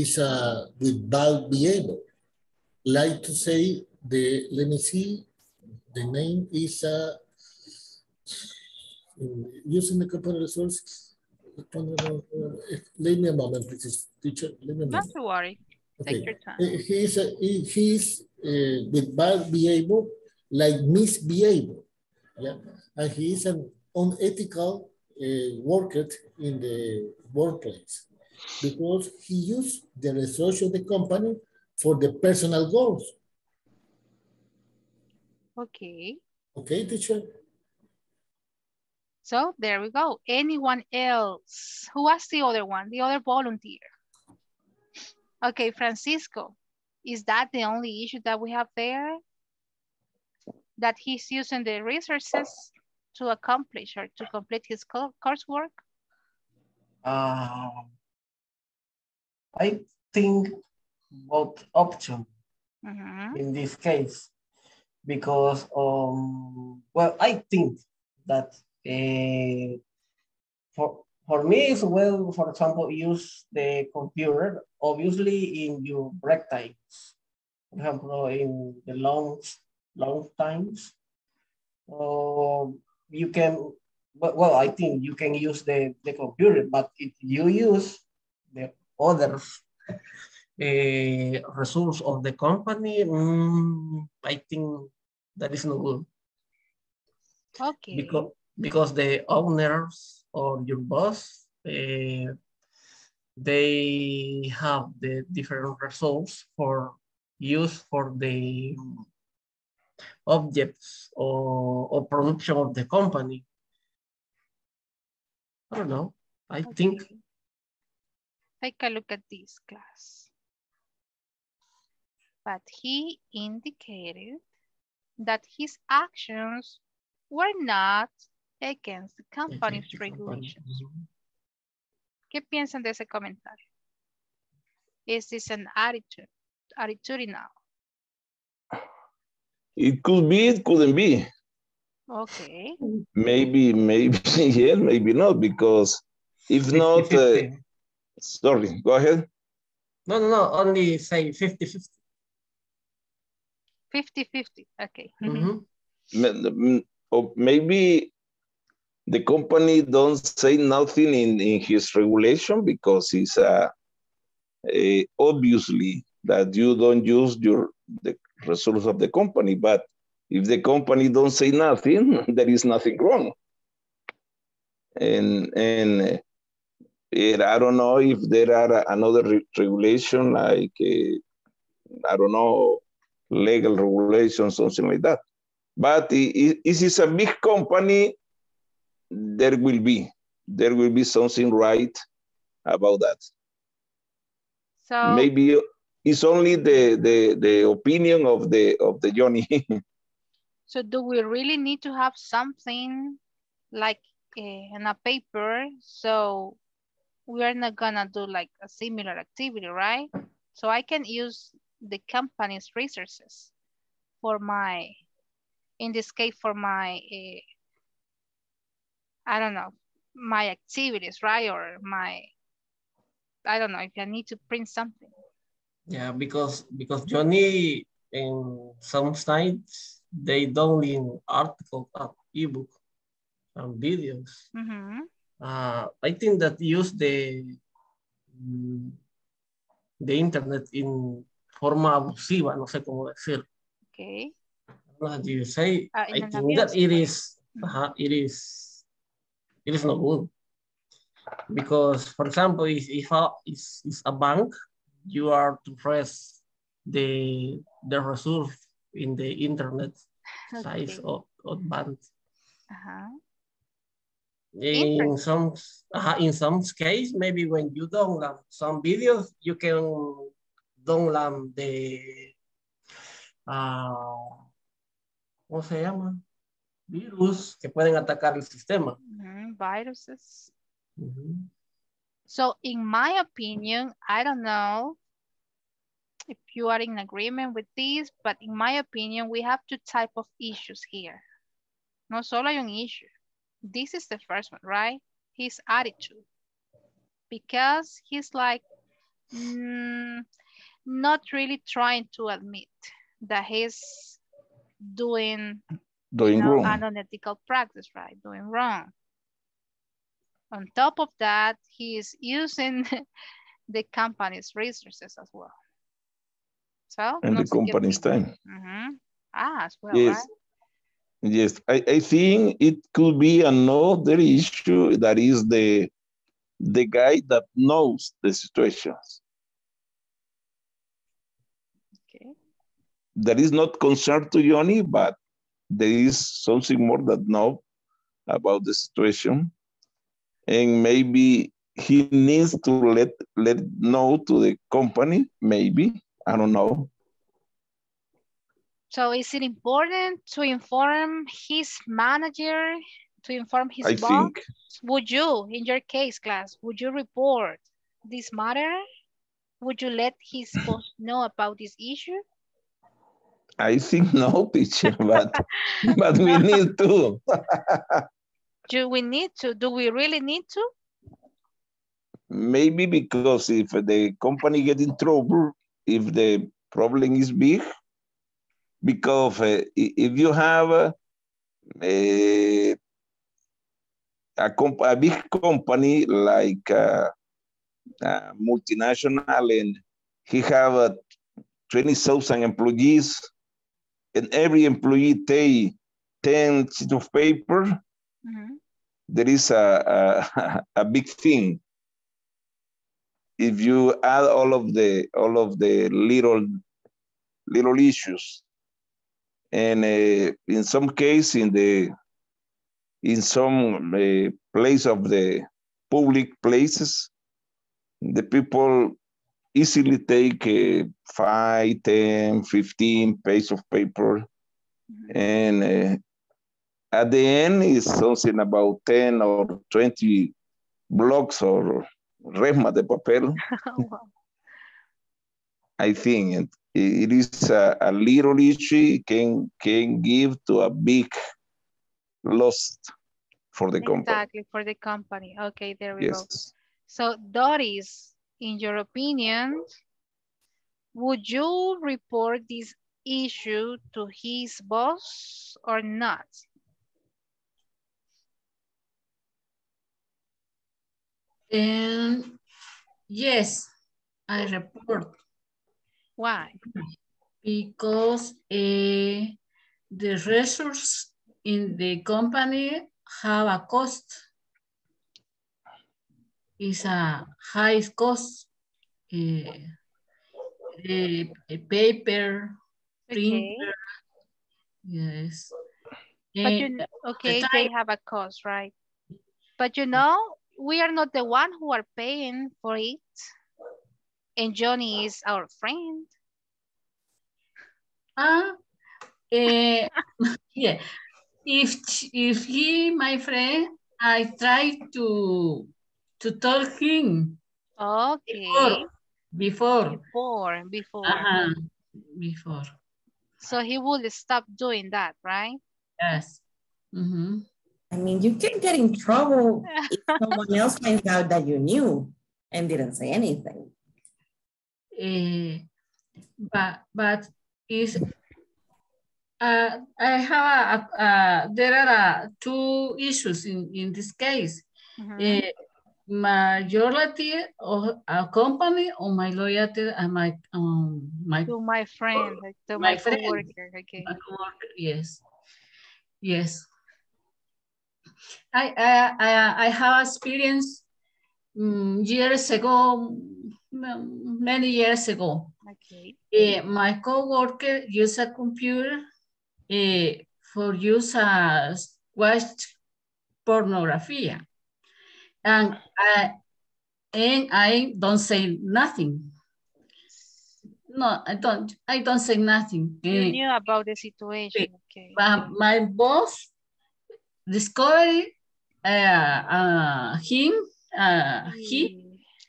is uh, with bad behavior. Like to say the, let me see, the name is uh, using the component source. Leave me a moment, please, teacher. Leave me a moment. Not to worry. Okay. Take your time. He is, uh, he is uh, with bad behavior, like misbehavior. Yeah, and he is an unethical uh, worker in the workplace because he used the resource of the company for the personal goals. Okay. Okay, teacher. So there we go. Anyone else? Who was the other one? The other volunteer. Okay, Francisco. Is that the only issue that we have there? That he's using the resources to accomplish or to complete his coursework? Uh, I think both options mm-hmm. in this case, because, um, well, I think that uh, for, for me as well, for example, use the computer, obviously in your break times, for example, in the long long times. Uh, you can, well, I think you can use the, the computer, but if you use the other uh, resource of the company, um, I think that is not good. Okay. Because, because the owners or your boss, uh, they have the different resources for use for the objects or, or production of the company. I don't know. I okay. think. Take a look at this class. But he indicated that his actions were not against the company's the regulations. Company. ¿Qué piensan de ese comentario? Is this an attitude, attitudinal? It could be, it couldn't be. Okay. Maybe, maybe, yeah, maybe not, because if not, uh, sorry, go ahead. No, no, no, only say fifty fifty. fifty fifty, okay. Mm-hmm. Or maybe the company don't say nothing in, in his regulation because it's uh, uh, obviously that you don't use your, the resource of the company, but if the company don't say nothing, there is nothing wrong. And and it, I don't know if there are another re regulation like uh, I don't know, legal regulation, something like that. But if it's a big company, there will be there will be something right about that. So maybe. It's only the, the, the opinion of the, of the Johnny. So do we really need to have something like uh, on a paper? So we are not gonna do like a similar activity, right? So I can use the company's resources for my, in this case, for my, uh, I don't know, my activities, right? Or my, I don't know, if I need to print something. Yeah, because because Johnny and some sites they don't in articles, ebook, and videos. Mm-hmm. Uh, I think that use the the internet in forma abusiva, no sé cómo decir. Okay. What do you say? Uh, I think that it is, uh, it is, it is not good because, for example, if if a, if a bank. You are to press the the resource in the internet okay. size of, of band. Uh-huh. In some uh, in some case, maybe when you download some videos, you can download the uh, ¿cómo se llama? Virus que pueden atacar el sistema. Mm-hmm. Viruses. Mm-hmm. So in my opinion, I don't know if you are in agreement with this, but in my opinion, we have two types of issues here. No solo hay un issue. This is the first one, right? His attitude. Because he's like, mm, not really trying to admit that he's doing, doing you know, wrong. An unethical practice, right? Doing wrong. On top of that, he is using the company's resources as well. So, and the company's time. Mm-hmm. Ah, as well, yes. Right? Yes, I, I think it could be another issue that is the, the guy that knows the situations. Okay. That is not concerned to Johnny, but there is something more that knows about the situation. And maybe he needs to let, let know to the company, maybe, I don't know. So is it important to inform his manager, to inform his I boss? Think. Would you, in your case, class, would you report this matter? Would you let his boss know about this issue? I think no, teacher, but, but we need to. Do we need to? Do we really need to? Maybe because if the company gets in trouble, if the problem is big, because uh, if you have uh, a, a, comp a big company like uh, a multinational and he have uh, twenty thousand employees and every employee take ten sheets of paper, mm-hmm. there is a, a, a big thing. If you add all of the, all of the little, little issues, and uh, in some case, in the, in some uh, place of the public places, the people easily take uh, five, ten, fifteen pages of paper, mm-hmm. and uh, at the end is something about ten or twenty blocks or resma de papel. Wow. I think it, it is a, a little issue can can give to a big loss for the exactly, company. Exactly, for the company. Okay, there we yes. go. So Doris, in your opinion, would you report this issue to his boss or not? Um, yes, I report. Why? Because uh, the resources in the company have a cost. It's a high cost. Uh, a, a paper, okay. printer. Yes. But you know, okay, the they have a cost, right? But you know, we are not the one who are paying for it. And Johnny is our friend. Ah, uh, yeah. If if he my friend, I try to to talk him. Okay. Before. Before. Before. Before. Uh-huh. Before. So he would stop doing that, right? Yes. Mm-hmm. I mean, you can get in trouble if someone else finds out that you knew and didn't say anything. Uh, but but is uh, I have a, a, a there are a, two issues in, in this case. Mm-hmm. uh, majority of a company or my loyalty and my um my to my friend like to my, my friend. Coworker. Okay. My coworker, yes, yes. I I I, I have experience um, years ago. Many years ago, okay. uh, my coworker used a computer uh, for use as watch pornography, and I and I don't say nothing. No, I don't. I don't say nothing. You uh, knew about the situation, okay? But my boss discovered uh, uh, him. Uh, he.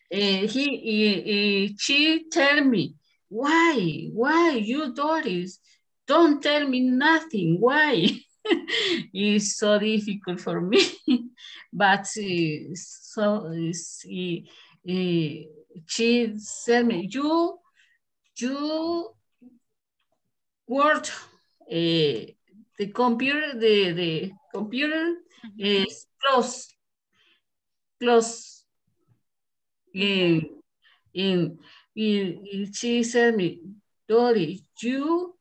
Uh, he, he, he, she tell me, why, why you Doris, don't tell me nothing, why? It's so difficult for me, but uh, so uh, he, he, she said me, you, you worked uh, the computer, the, the computer is close, close. In, in, in, she said me, Dory, you,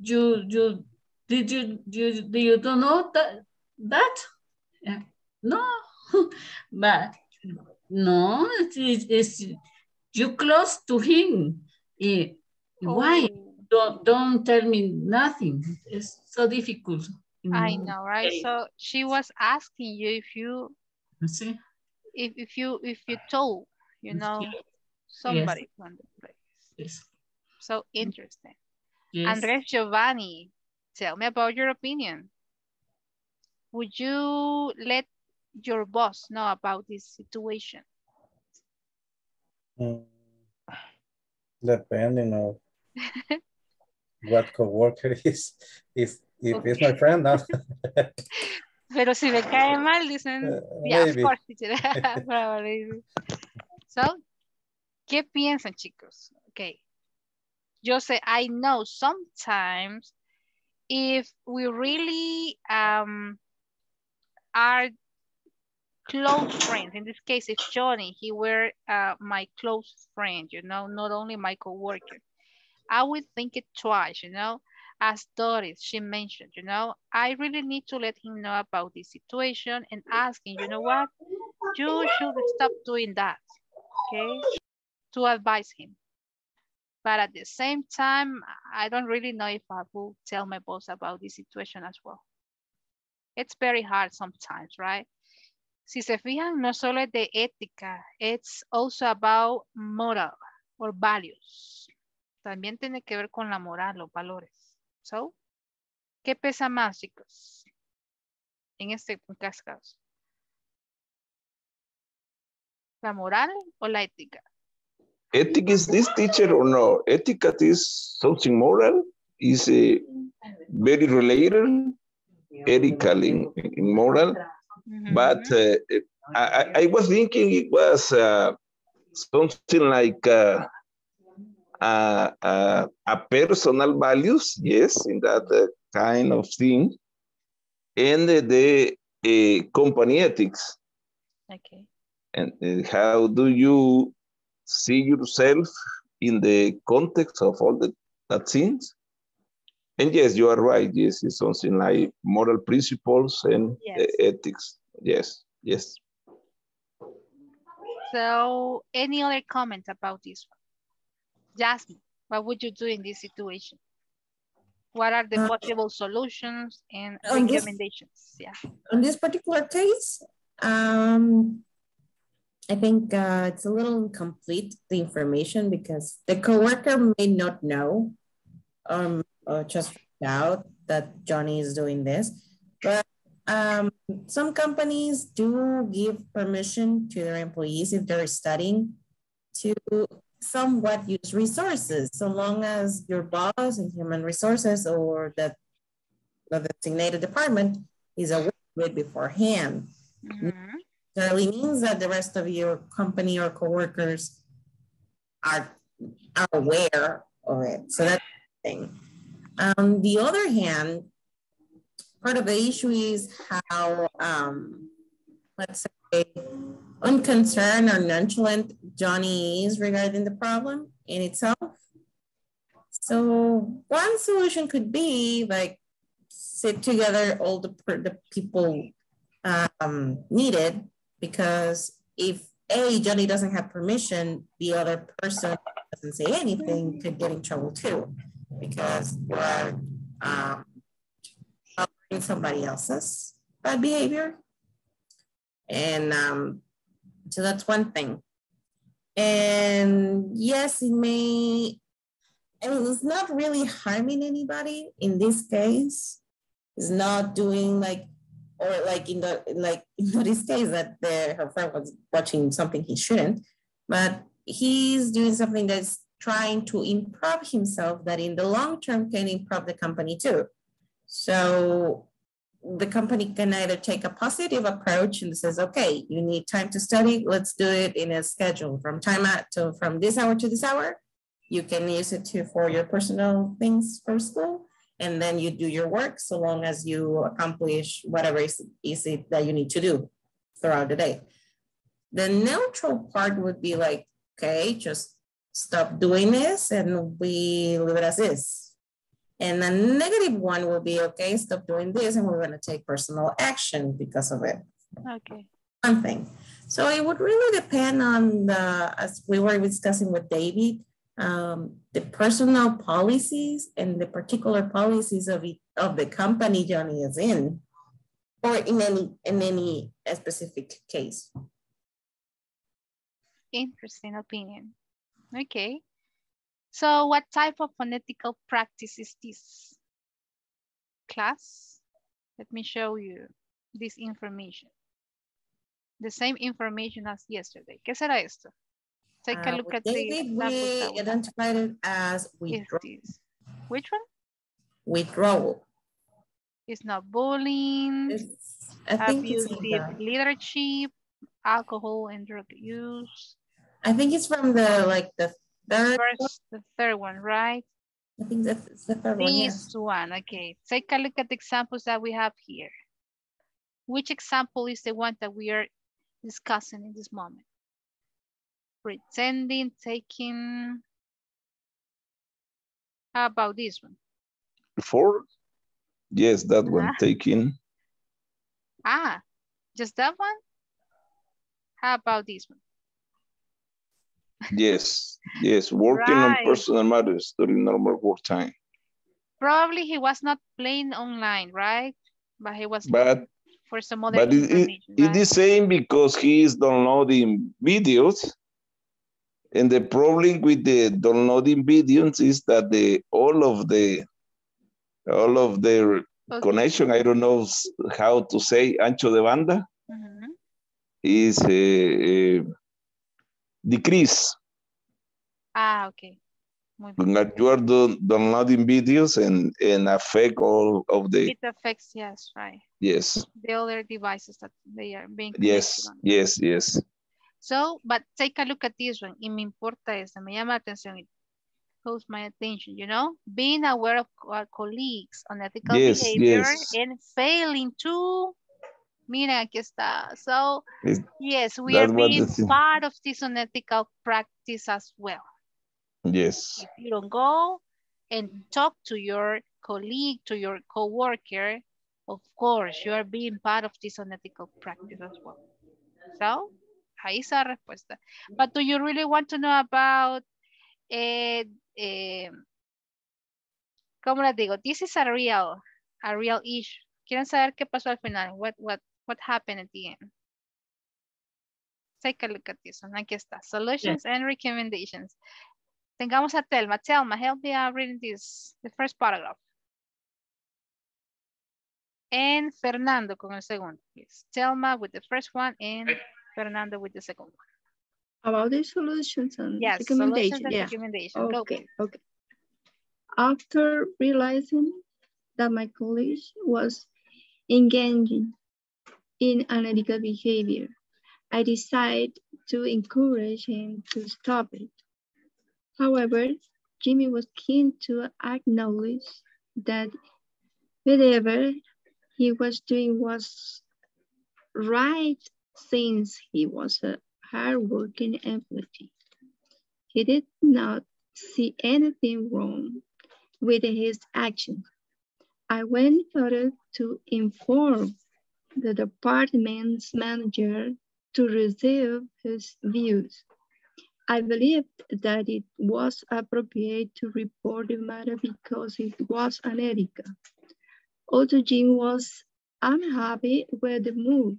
you, you, did you, you, do you don't know that? that? Uh, no, but no, it is, it's, you close to him. Uh, why? Oh. Don't, don't tell me nothing. It's so difficult. I know, right? Okay. So she was asking you if you, see? if if you if you told, you know, somebody yes. from the place. Yes. So interesting. Yes. Andres Giovanni, tell me about your opinion. Would you let your boss know about this situation? Mm, depending on what coworker is, is if okay. it's my friend, no. Pero si me cae mal, dicen, uh, yeah, maybe. Of course, teacher. So, ¿qué piensan, chicos? Okay. Yo sé, I know sometimes if we really um, are close friends, in this case, if Johnny, he were uh, my close friend, you know, not only my coworker, I would think it twice, you know, as Doris, she mentioned, you know, I really need to let him know about this situation and asking, you know what, you should stop doing that, okay, to advise him. But at the same time, I don't really know if I will tell my boss about this situation as well. It's very hard sometimes, right? Si se fijan, no solo es de ética, it's also about moral or values. También tiene que ver con la moral, los valores. So, ¿qué pesa más, chicos? En este caso, ¿la moral o la ética? Ethics is this teacher or no? Ethics is something moral, is a very related, ethical in, in moral. Mm-hmm. But uh, I, I was thinking it was uh, something like uh, uh, uh, a personal values, yes, in that uh, kind of thing, and uh, the uh, company ethics. Okay. And uh, how do you see yourself in the context of all the, that things? And yes, you are right. Yes, it's something like moral principles and yes. ethics. Yes, yes. So, any other comments about this one? Jasmine, what would you do in this situation? What are the possible solutions and on recommendations? This, yeah. On this particular case, um, I think uh, it's a little incomplete, the information, because the coworker may not know um, or just out that Johnny is doing this. But um, some companies do give permission to their employees if they're studying to somewhat use resources, so long as your boss in human resources or that the designated department is aware of it beforehand. Mm-hmm. That really means that the rest of your company or coworkers are, are aware of it. So that's the thing. On the other hand, part of the issue is how, um, let's say, unconcerned or nonchalant Johnny is regarding the problem in itself. So one solution could be like sit together all the, the people um, needed. Because if A, Johnny doesn't have permission, the other person doesn't say anything could get in trouble too, because you are um, covering somebody else's bad behavior. And um, so that's one thing. And yes, it may, I mean, it's not really harming anybody in this case. It's not doing like, or like in the like in this case that the, her friend was watching something he shouldn't, but he's doing something that's trying to improve himself that in the long term can improve the company too. So the company can either take a positive approach and says, okay, you need time to study, let's do it in a schedule from time out to from this hour to this hour. You can use it to, for your personal things for school, and then you do your work so long as you accomplish whatever is, is it that you need to do throughout the day. The neutral part would be like, okay, just stop doing this and we leave it as is. And the negative one will be, okay, stop doing this and we're going to take personal action because of it. Okay. One thing. So it would really depend on the, as we were discussing with David, um, the personal policies and the particular policies of, it, of the company Johnny is in, or in any, in any specific case. Interesting opinion. Okay. So what type of unethical practice is this? Class, let me show you this information. The same information as yesterday. ¿Qué será esto? Take uh, a look at David, the we identified it as withdrawal. Which one? Withdrawal. It's not bullying, it's, I think abusive it's leadership, alcohol and drug use. I think it's from the like the third First, the third one, right? I think that's the third this one. This yeah. one, okay. Take a look at the examples that we have here. Which example is the one that we are discussing in this moment? Pretending, taking. How about this one? Four? Yes, that one, ah. taking. Ah, just that one? How about this one? Yes, yes, working right. on personal matters during normal work time. Probably he was not playing online, right? But he was but, for some other But it, it, right? it is saying because he is downloading videos, and the problem with the downloading videos is that the all of the all of their okay. connection, I don't know how to say ancho de banda, mm-hmm. is a. a decrease. Ah, okay. When you are do, downloading videos and, and affect all of the... It affects, yes, right. Yes. The other devices that they are being... Yes, on. yes, yes. So, but take a look at this one. Y me importa eso, me llama atención. It holds my attention, you know? Being aware of our colleagues on ethical yes, behavior yes. and failing to... Mira, aquí está. So, it's, yes, we are being part of this unethical practice as well. Yes. If you don't go and talk to your colleague, to your coworker, of course, you are being part of this unethical practice as well. So, ahí está la respuesta. But do you really want to know about, eh, eh, ¿cómo les digo? This is a real, a real issue. ¿Quieren saber qué pasó al final? What, what? What happened at the end? Take a look at this one. Aquí está. Solutions yeah. and recommendations. Tengamos a Telma. Telma, help me out reading this, the first paragraph. And Fernando con el segundo. Please. Telma with the first one and Fernando with the second one. About the solutions and yes, recommendations. Solutions and yeah. recommendations. Okay. Go. Okay. After realizing that my colleague was engaging in unethical behavior, I decided to encourage him to stop it. However, Jimmy was keen to acknowledge that whatever he was doing was right since he was a hardworking employee. He did not see anything wrong with his actions. I went further to inform the department's manager to receive his views. I believed that it was appropriate to report the matter because it was unethical. Although Jim was unhappy with the move,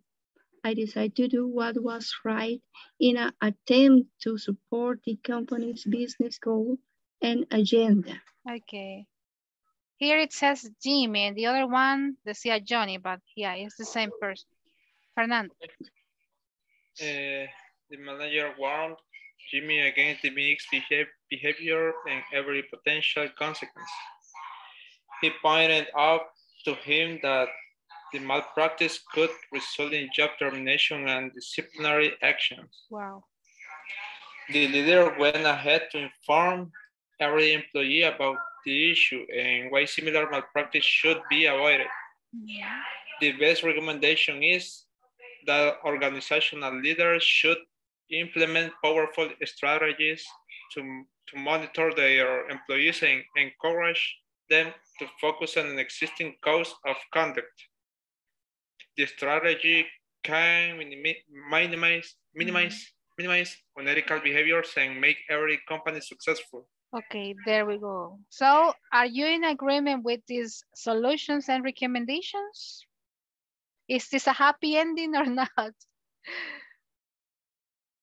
I decided to do what was right in an attempt to support the company's business goal and agenda. Okay. Here it says Jimmy, and the other one, they say Johnny, but yeah, it's the same person. Fernando. Uh, the manager warned Jimmy against the mixed behavior and every potential consequence. He pointed out to him that the malpractice could result in job termination and disciplinary actions. Wow. The leader went ahead to inform every employee about the issue and why similar malpractice should be avoided. Yeah. The best recommendation is that organizational leaders should implement powerful strategies to, to monitor their employees and encourage them to focus on an existing cause of conduct. The strategy can minimize, minimize, minimize unethical behaviors and make every company successful. Okay, there we go. So are you in agreement with these solutions and recommendations? Is this a happy ending or not?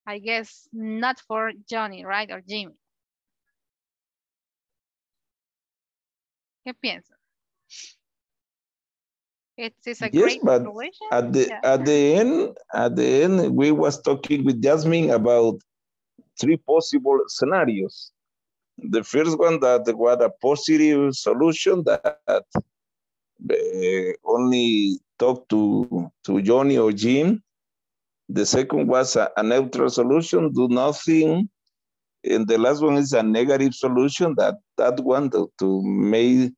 I guess not for Johnny, right? Or Jimmy. ¿Qué piensas? It is a yes, great but situation. At the yeah. at the end, at the end, we was talking with Jasmine about three possible scenarios. The first one that was a positive solution that uh, only talked to, to Johnny or Jim. The second was a, a neutral solution, do nothing. And the last one is a negative solution, that, that one to, to make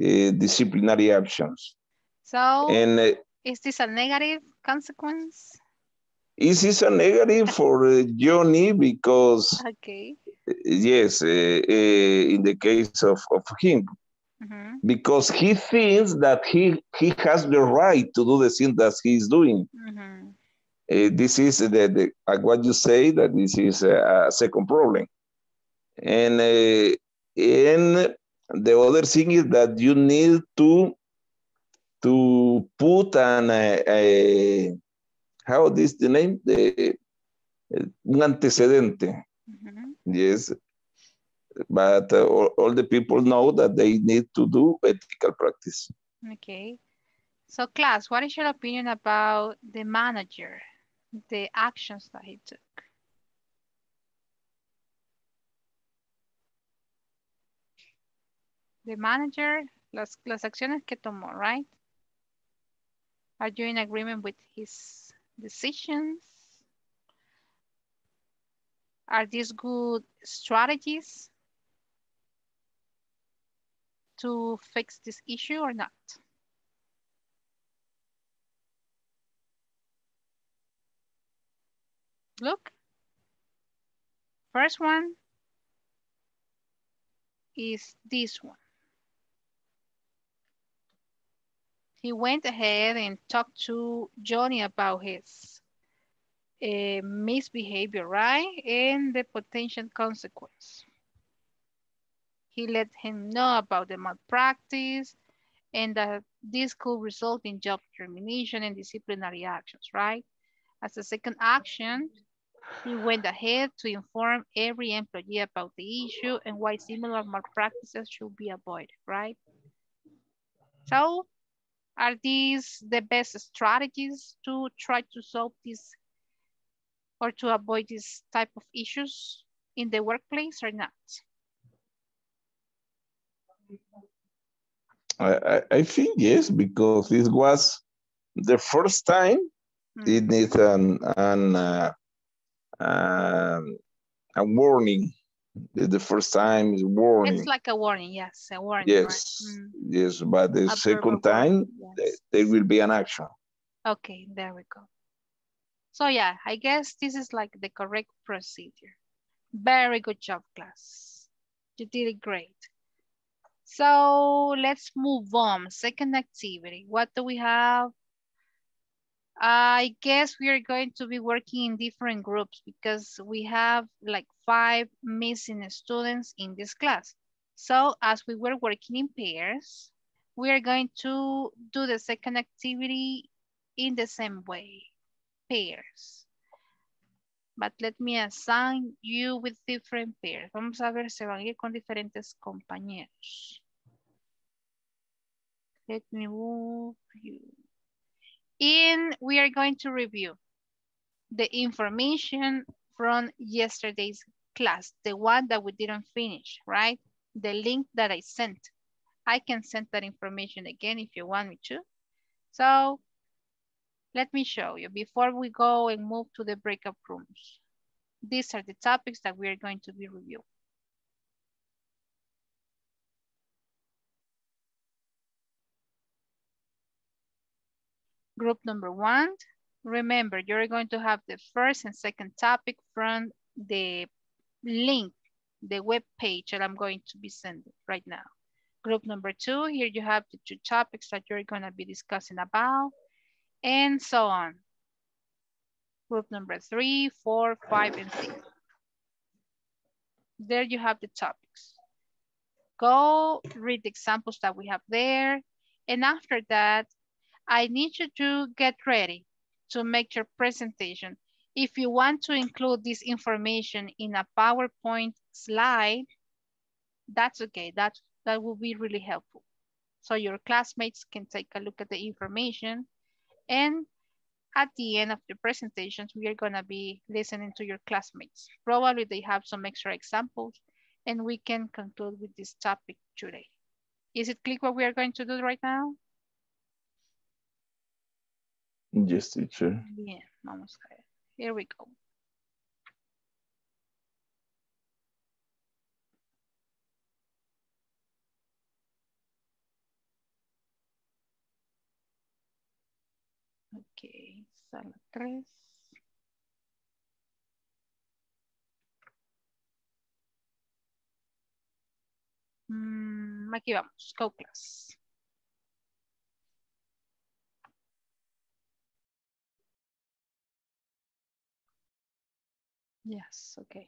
uh, disciplinary actions. So and, uh, is this a negative consequence? Is this a negative for uh, Johnny because... Okay. Yes, uh, uh, in the case of, of him, mm-hmm. because he thinks that he, he has the right to do the thing that he is doing. Mm-hmm. uh, this is the, the uh, what you say, that this is a, a second problem. And, uh, and the other thing is that you need to, to put an, uh, a, how is the name? The, un antecedente. Mm-hmm. Yes, but uh, all, all the people know that they need to do ethical practice. Okay. So class, what is your opinion about the manager, the actions that he took? The manager, las, las acciones que tomó, right? Are you in agreement with his decisions? Are these good strategies to fix this issue or not? Look, first one is this one. He went ahead and talked to Johnny about his Uh, misbehavior, right? And the potential consequence. He let him know about the malpractice and that this could result in job termination and disciplinary actions, right? As a second action, he went ahead to inform every employee about the issue and why similar malpractices should be avoided, right? So are these the best strategies to try to solve this or to avoid this type of issues in the workplace or not? I, I think yes, because this was the first time mm-hmm. it needs an, an, uh, uh, a warning. The first time is warning. It's like a warning, yes, a warning. Yes, right? mm-hmm. yes, but the a second time, yes. there will be an action. Okay, there we go. So yeah, I guess this is like the correct procedure. Very good job, class. You did it great. So let's move on. Second activity, what do we have? I guess we are going to be working in different groups because we have like five missing students in this class. So as we were working in pairs, we are going to do the second activity in the same way. Pairs, but let me assign you with different pairs. Vamos a ver, se van a ir con diferentes compañeros. Let me move you. And we are going to review the information from yesterday's class, the one that we didn't finish, right? The link that I sent. I can send that information again if you want me to. So let me show you before we go and move to the breakup rooms. These are the topics that we are going to be reviewing. Group number one, remember, you're going to have the first and second topic from the link, the web page that I'm going to be sending right now. Group number two, here you have the two topics that you're going to be discussing about, and so on. Group number three, four, five, and six. There you have the topics. Go read the examples that we have there, and after that, I need you to get ready to make your presentation. If you want to include this information in a PowerPoint slide, that's okay. That, that will be really helpful. So your classmates can take a look at the information. And at the end of the presentations, we are gonna be listening to your classmates. Probably they have some extra examples, and we can conclude with this topic today. Is it clear what we are going to do right now? Yes, teacher. Bien, vamos a ver. Here we go. Okay, sala tres. Mm, aquí vamos, go class. Yes, okay.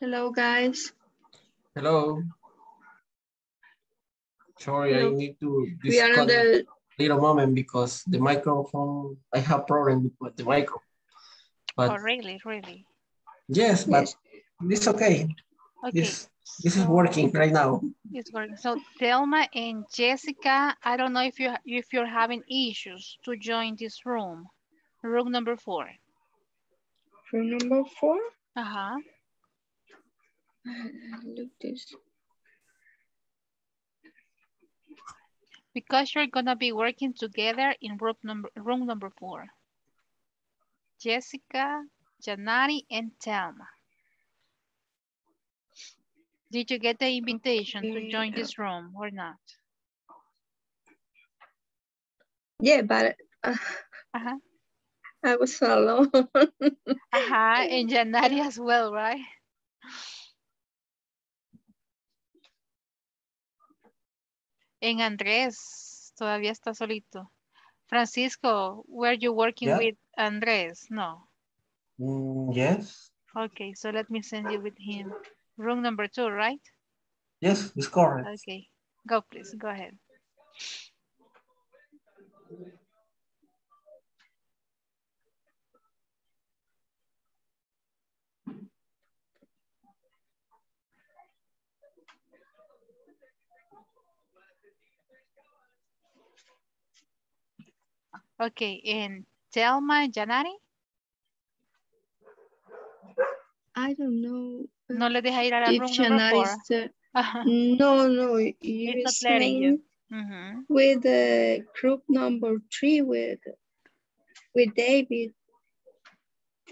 Hello, guys. Hello. Sorry, Hello. I need to disconnect a little moment because the microphone, I have problem with the microphone. But oh, really, really? Yes, but it's okay. Okay. This, this so, is working right now. It's working. So Thelma and Jessica, I don't know if, you, if you're having issues to join this room. Room number four. Room number four? Uh-huh. Look this. Because you're gonna be working together in room number room number four. Jessica, Janari, and Thelma. Did you get the invitation to join this room or not? Yeah, but uh, uh-huh. I was alone. uh-huh, and Janari as well, right? And Andrés, todavía está solito. Francisco, were you working yeah. with Andrés? No. Mm, yes. Okay, so let me send you with him. Room number two, right? Yes, it's correct. Okay, go please, go ahead. Okay, and Thelma, Janari? I don't know. No le deja ir a la room number four. Uh-huh. No, no, you're saying you. Mm-hmm. With the uh, group number three with with David.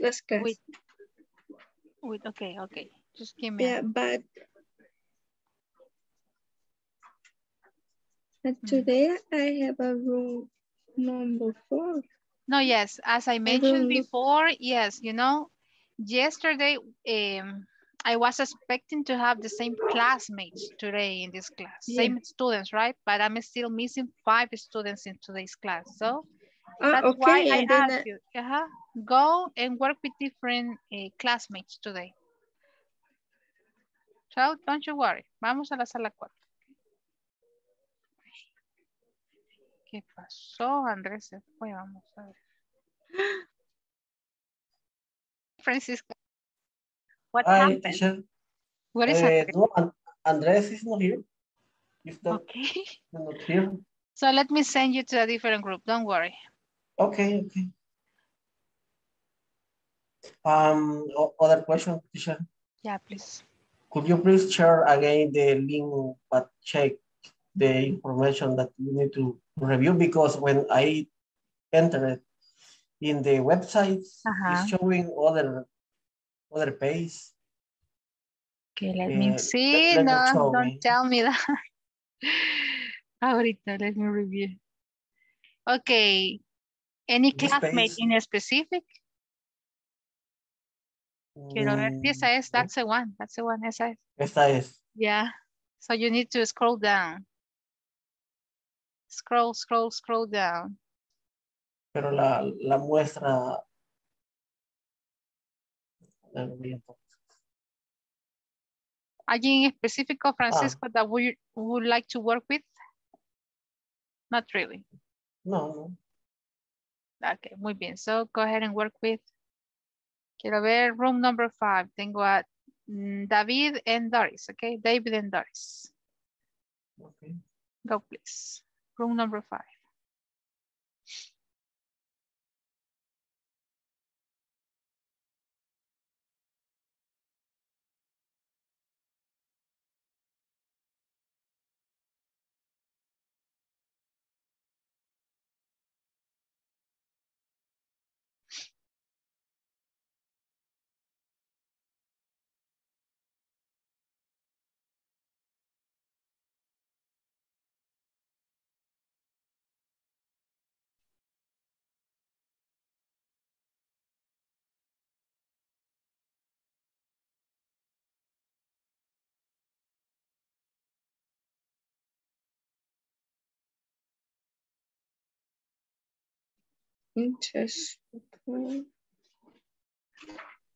Let's go. With, with okay, okay. Just give me. Yeah, a... but mm-hmm. today I have a room number four. No, yes, as I mentioned before, yes, you know, yesterday um. I was expecting to have the same classmates today in this class, yeah. Same students, right? But I'm still missing five students in today's class. So oh, that's okay. why I asked I... you, uh-huh, go and work with different uh, classmates today. So don't you worry. Vamos a la sala cuatro. ¿Qué pasó, Andrés? Se fue, vamos a ver. Francisco. What Hi, happened? Teacher. What is uh, happening? No, Andres is not here. He's not, okay. Not here. So let me send you to a different group. Don't worry. Okay. Okay. Um. Other question, teacher. Yeah, please. Could you please share again the link, but check the information that you need to review, because when I entered in the website, uh-huh. it's showing other. Other page. Okay, let uh, me see. Let, let no, don't me. Tell me that. Ahorita, let me review. Okay. Any this classmate page? In a specific? Mm, Quiero ver si esa es. That's the one. That's the one. Esa es. Esta es. Yeah. So you need to scroll down. Scroll, scroll, scroll down. Pero la, la muestra. Alguien específico, Francisco, ah. that we would like to work with? Not really. No. Okay, muy bien. So go ahead and work with. Quiero ver room number five. Tengo a David and Doris. Okay, David and Doris. Okay. Go please. Room number five. Interesting.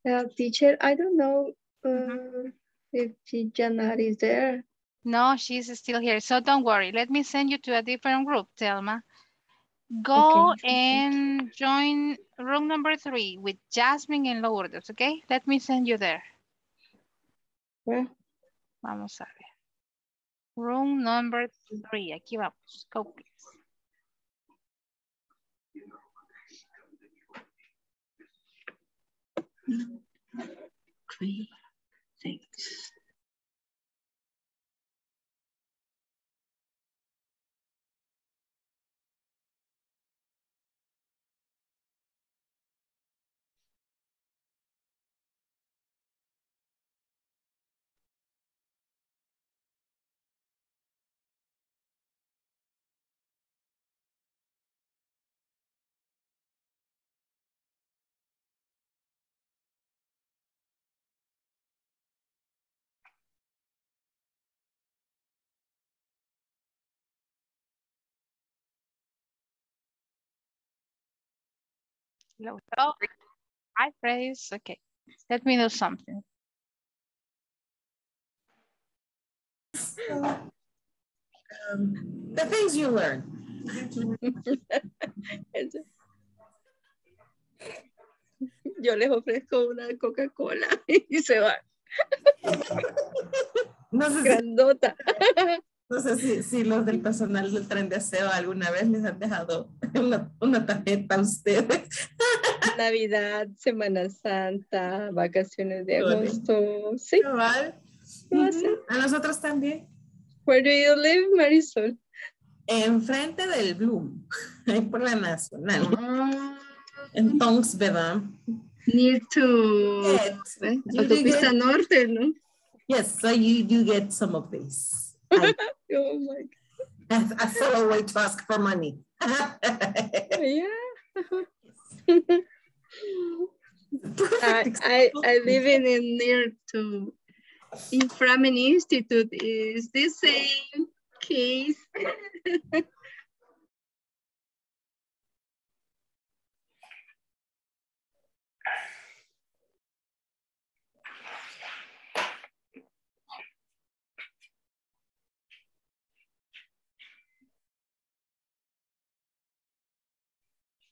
Uh, teacher, I don't know uh, mm-hmm. if Janari is there. No, she's still here. So don't worry. Let me send you to a different group, Thelma. Go okay. and join room number three with Jasmine and Lourdes, okay? Let me send you there. Yeah. Vamos a ver. Room number three. Aquí vamos. Go, please. Three things. Oh, I praise. Okay, let me know something. So, um, the things you learn. Yo les ofrezco una Coca-Cola y se va. No sé, grandota. Si, no sé si, si los del personal del tren de aseo alguna vez les han dejado una, una tarjeta a ustedes. Navidad, Semana Santa, vacaciones de agosto. Sí. Mm-hmm. A nosotros también. Where do you live, Marisol? Enfrente del Bloom, ahí por la Nacional. Oh. Entonces, ¿verdad? Near to yes. eh, Autopista Norte, ¿no? Yes, so you do get some of this. I, oh my God. I saw a way to ask for money. Yeah. I, I, I live in, in near to Inframen Institute. Is this same case?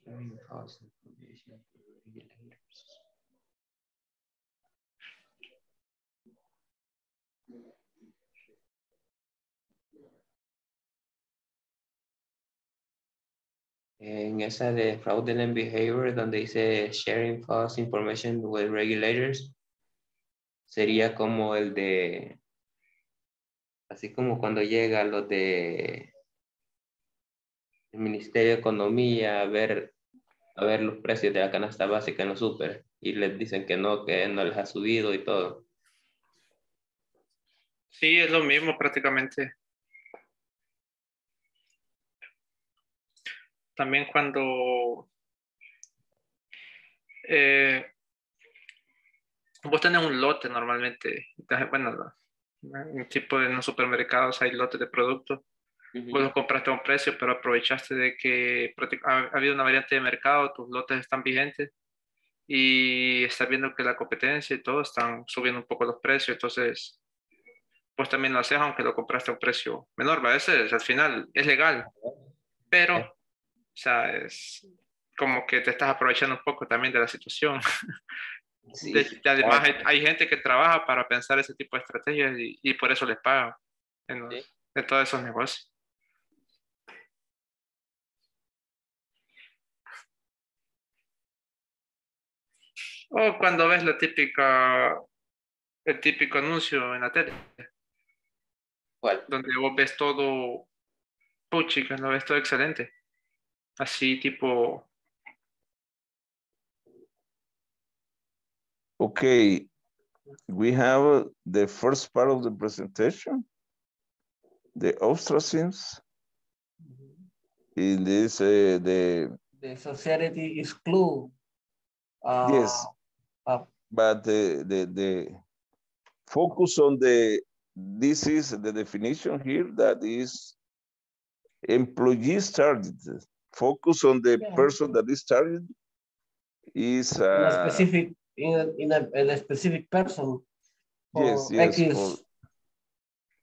Sharing the cost information for regulators. En esa de fraudulent behavior, donde dice sharing false information with regulators, sería como el de, así como cuando llega los de el Ministerio de Economía a ver, a ver los precios de la canasta básica en los súper y les dicen que no, que no les ha subido y todo. Sí, es lo mismo prácticamente. También cuando eh, vos tenés un lote normalmente, bueno, un tipo de en los supermercados hay lotes de productos, uh-huh. Vos los compraste a un precio, pero aprovechaste de que ha, ha habido una variante de mercado, tus lotes están vigentes y estás viendo que la competencia y todo están subiendo un poco los precios, entonces vos también lo haces aunque lo compraste a un precio menor, a veces al final es legal, pero... Uh-huh. O sea, es como que te estás aprovechando un poco también de la situación. Sí, de, de además, claro. hay, hay gente que trabaja para pensar ese tipo de estrategias y, y por eso les pagan en, sí. en todos esos negocios. O cuando ves la típica, el típico anuncio en la tele. ¿Cuál? Donde vos ves todo, puchica, lo ves todo excelente. Así tipo. Okay, we have the first part of the presentation, the ostracisms. In this, uh, the the society is clue. Uh, yes, uh, but the, the the focus on the this is the definition here that is employees targeted. Focus on the yeah. person that is targeted is uh, in a specific in a, in, a, in a specific person. For yes, yes. For,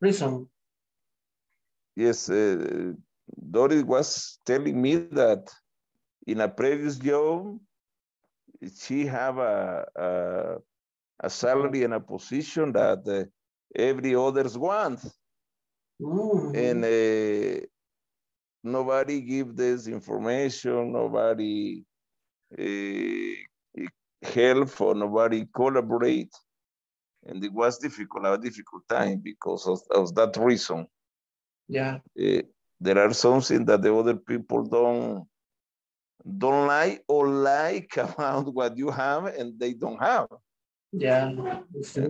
reason. Yes, uh, Doris was telling me that in a previous job she have a a, a salary and a position that uh, every others want, mm-hmm. and. Uh, Nobody give this information, nobody uh, help or nobody collaborate. And it was difficult, a difficult time because of, of that reason. Yeah. Uh, there are something that the other people don't, don't like or like about what you have and they don't have. Yeah. And,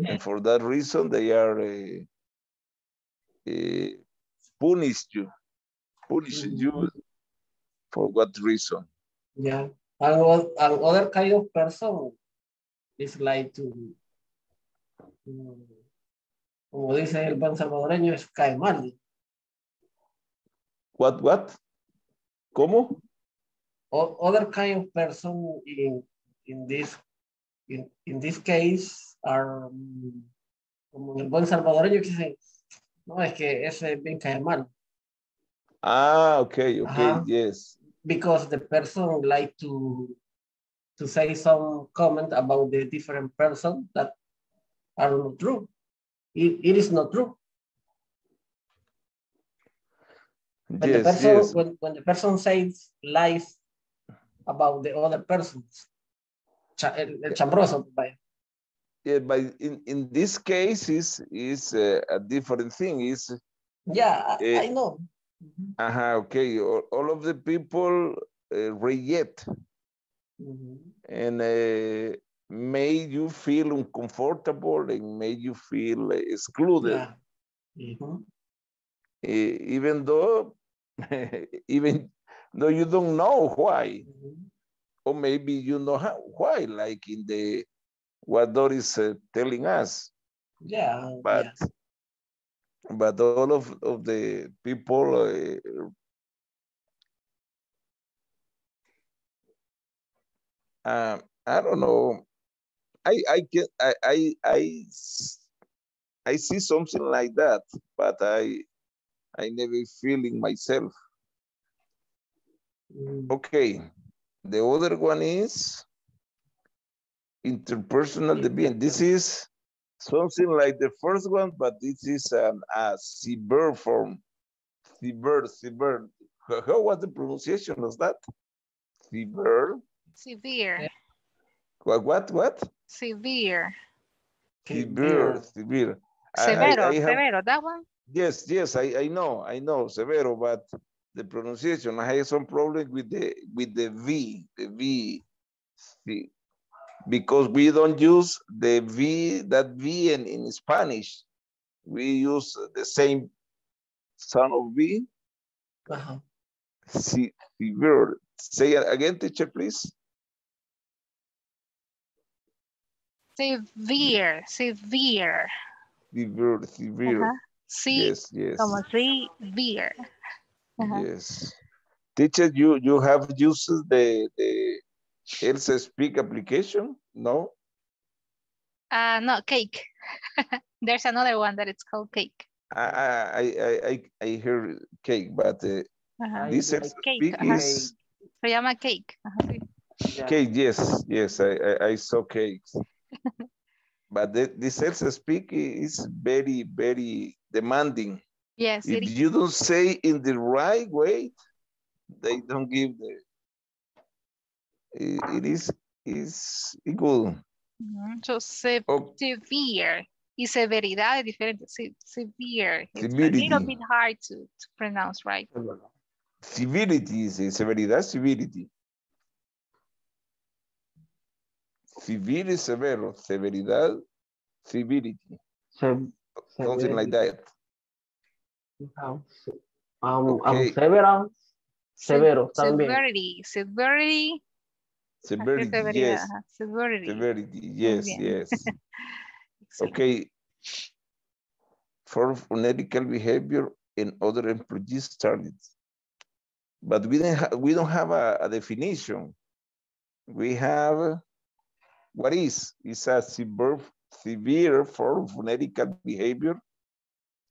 and for that reason, they are uh, uh, punished you. Punishing you for what reason? Yeah, and other kind of person is like to, um, como dice el pan salvadoreño, es cae mal. What, what? ¿Cómo? O, other kind of person in, in, this, in, in this case are, um, como el pan salvadoreño que dice, No, es que ese bien cae mal. Ah, okay, okay, uh-huh. Yes. Because the person like to to say some comment about the different person that are not true. It, it is not true. When, yes, the person, yes. when, when the person says lies about the other persons, chambroso. Yeah, but in, in this case is is uh, a different thing. Is yeah, uh, I know. Uh-huh, okay, all, all of the people uh, reject mm-hmm. and uh, made you feel uncomfortable and made you feel excluded. Yeah. Mm-hmm. uh, even though, even though you don't know why, mm-hmm. or maybe you know how, why, like in the what Doris uh, telling us. Yeah. But. Yeah. But all of, of the people uh, uh, I don't know. I I can I, I I I see something like that, but I I never feel it myself. Okay. The other one is interpersonal deviance. This is something like the first one, but this is an, a cyber form. Cyber, cyber. How was the pronunciation of that? Cyber? Severe. What, what, what? Severe. Cyber, severe. Severo, I, I have, severo, that one? Yes, yes, I, I know, I know, severo, but the pronunciation, I have some problem with the, with the V, the V, C. Because we don't use the V, that V in, in Spanish. We use the same sound of V. Uh-huh. C severe. Say it again, teacher, please. Severe, severe. Severe, severe. Uh-huh. See, yes, yes. Como severe. Uh-huh. Yes. Teacher, you, you have used the, the Elsa Speak application? No? Uh, no, Cake. There's another one that it's called Cake. I I I, I, I hear Cake, but uh, uh-huh. this Elsa Speak uh-huh. is... Se llama Cake. Uh-huh. Yeah. Cake, yes. Yes, I, I, I saw Cake. But the, this Elsa Speak is very, very demanding. Yes. If you don't say in the right way, they don't give the... It is is equal. So severe oh. y severidad es diferente. Se severe. It's severity. A little bit hard to, to pronounce, right? Severity is severidad, severity. Severe is severo, severidad, severity. Severity. Something like that. Um, okay. um, severo, severo, severity, severity. Severity, severity, yes. Severity. Severity, yes, yes. Okay. For unethical behavior and other employees started. But we, didn't ha we don't have a, a definition. We have, what is? It's a severe, severe form of unethical behavior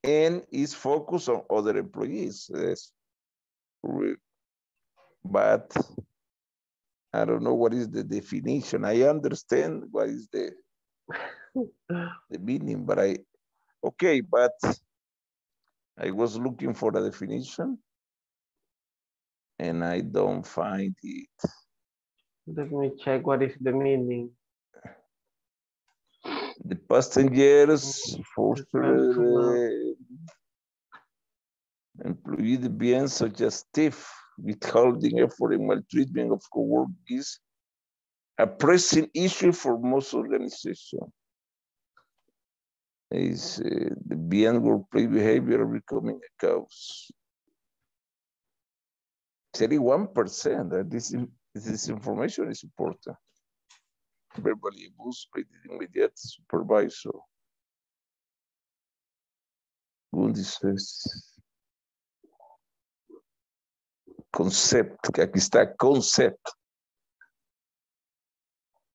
and is focused on other employees. Yes. But I don't know what is the definition. I understand what is the, the meaning, but I, okay, but I was looking for a definition and I don't find it. Let me check what is the meaning. The passengers fostered uh, employee deviance such as thief, withholding effort and maltreatment of co-workers, a pressing issue for most organizations. Is uh, the beyond workplace behavior becoming a cause? thirty-one percent. Uh, this, this information is important. Verbally abused by the immediate supervisor. Good distress. Concept, que aquí está, concept.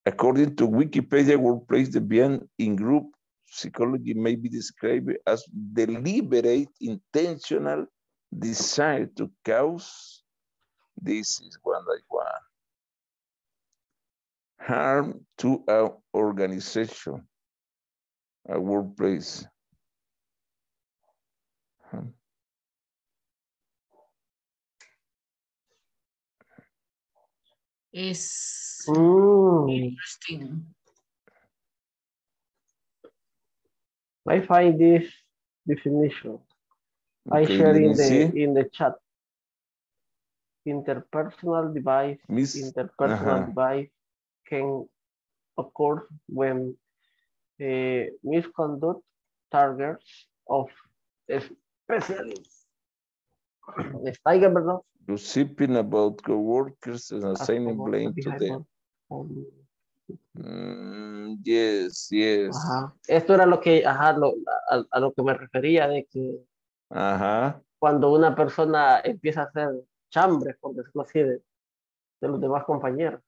According to Wikipedia, workplace deviance in group psychology may be described as deliberate, intentional desire to cause, this is one like one, harm to an organization, a workplace. Hmm. It's mm. interesting. I find this definition. Okay, I share in the see. in the chat. Interpersonal device. Miss? Interpersonal uh-huh. device can occur when uh, misconduct targets of specialists. Gossiping about co-workers and assigning blame to them. Um, Mm, yes, yes. Ajá. Esto era lo que, ajá, lo, a, a lo que me refería de que ajá. cuando una persona empieza a hacer chambres, por decirlo así, de, de los demás compañeros,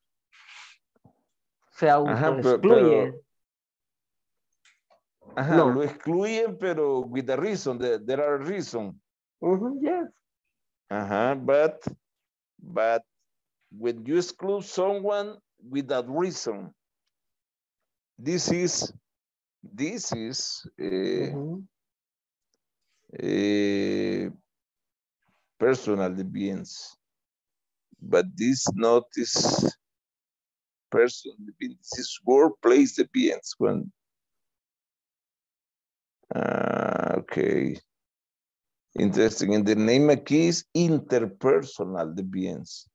se autoexcluye. Ajá, no. Lo excluyen, pero with a reason, there, there are reasons. Mm-hmm, yes. Ajá, but, but when you exclude someone with that reason, This is, this is uh, mm-hmm. uh, personal deviance, but this not is personal deviance, this is workplace deviance. When, uh, okay, interesting. And the name of key is interpersonal deviance.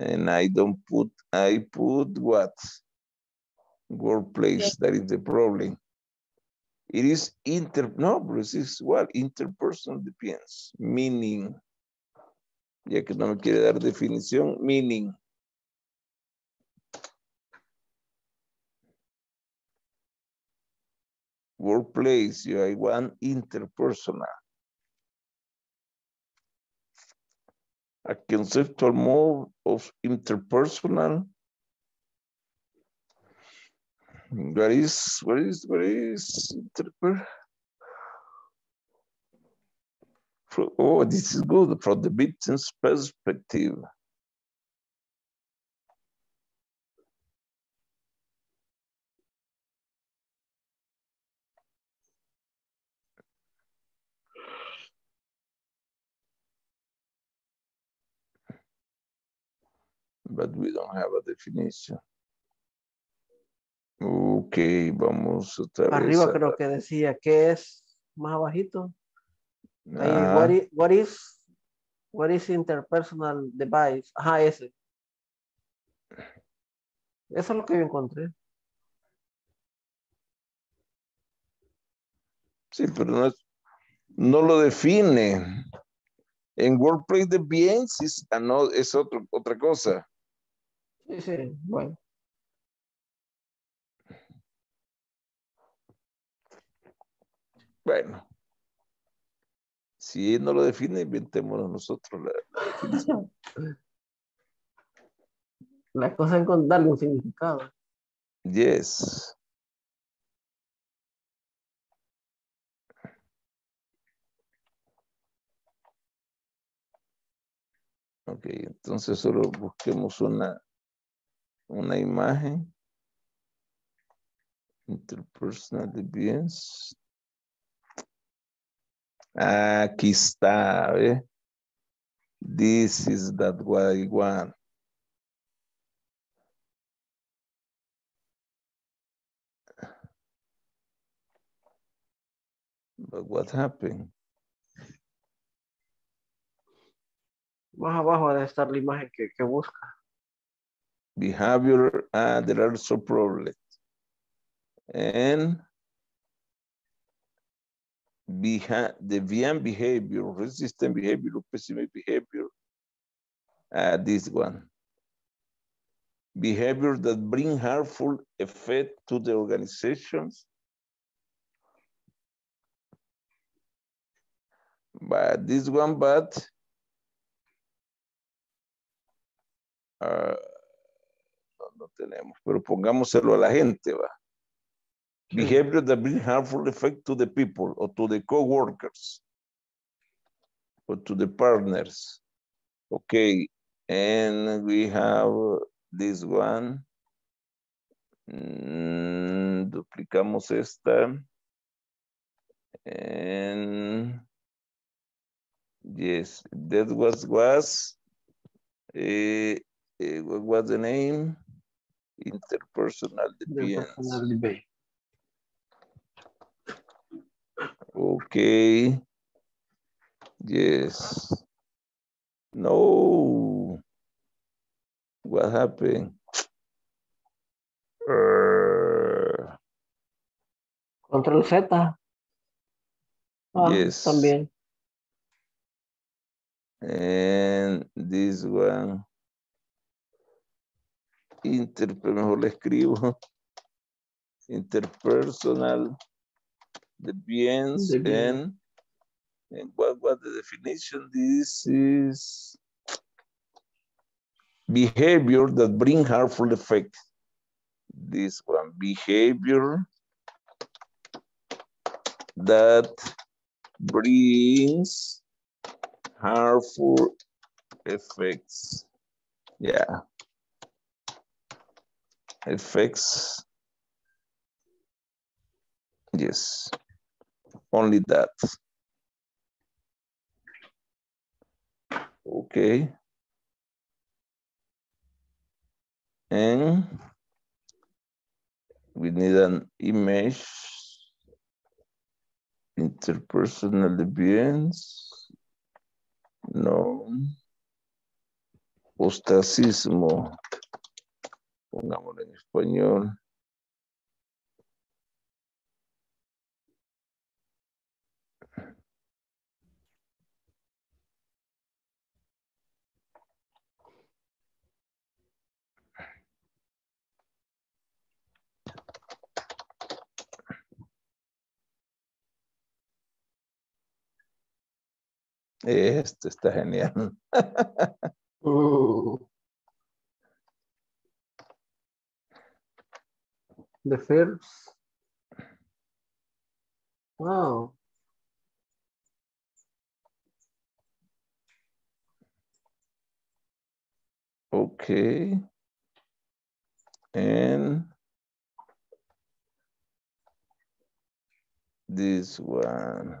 And I don't put, I put what? Workplace, that is the problem. It is inter, no, this is what? Interpersonal depends, meaning, ya que no me quiere dar definición, meaning. Workplace, you I want interpersonal. A conceptual mode of interpersonal. What is, what is, what is interpersonal? Oh, this is good from the victim's perspective. But we don't have a definition. Ok, vamos otra vez. Arriba creo que decía que es más abajito. Ah. Ahí, what, is, what, is, what is interpersonal device? Ajá, ese. Eso es lo que yo encontré. Sí, pero no, no lo define. En workplace de bienes es, no, es otro, otra cosa. Sí, sí, bueno. Bueno, si él no lo define, inventémonos nosotros la, la definición. La cosa es darle un significado. Yes. Ok, entonces solo busquemos una, una imagen. Interpersonal deviance. Aquí está, ¿eh? This is that what I want. But what happened? Más abajo debe estar la imagen que, que busca. Behavior, ah, there are some problems. And deviant behavior, resistant behavior, pessimistic behavior. Uh, this one. Behavior that bring harmful effect to the organizations. But this one, but uh, no, no tenemos, pero pongámoselo a la gente, va. behavior that brings harmful effect to the people or to the co-workers or to the partners. Okay, and we have this one. Mm, duplicamos esta. And yes, that was, was uh, uh, what was the name? Interpersonal deviance. Okay, yes. No, what happened? Uh, Control Z. Ah, yes. También. And this one. Inter, mejor le escribo. Interpersonal deviance and and what was the definition? This is behavior that bring harmful effect. This one, behavior that brings harmful effects. Yeah. Effects. Yes. Only that. Okay. And we need an image. Interpersonal deviance. No. Ostracismo. Pongámoslo en español. Esto está genial. uh. The first. Wow. Okay. And this one.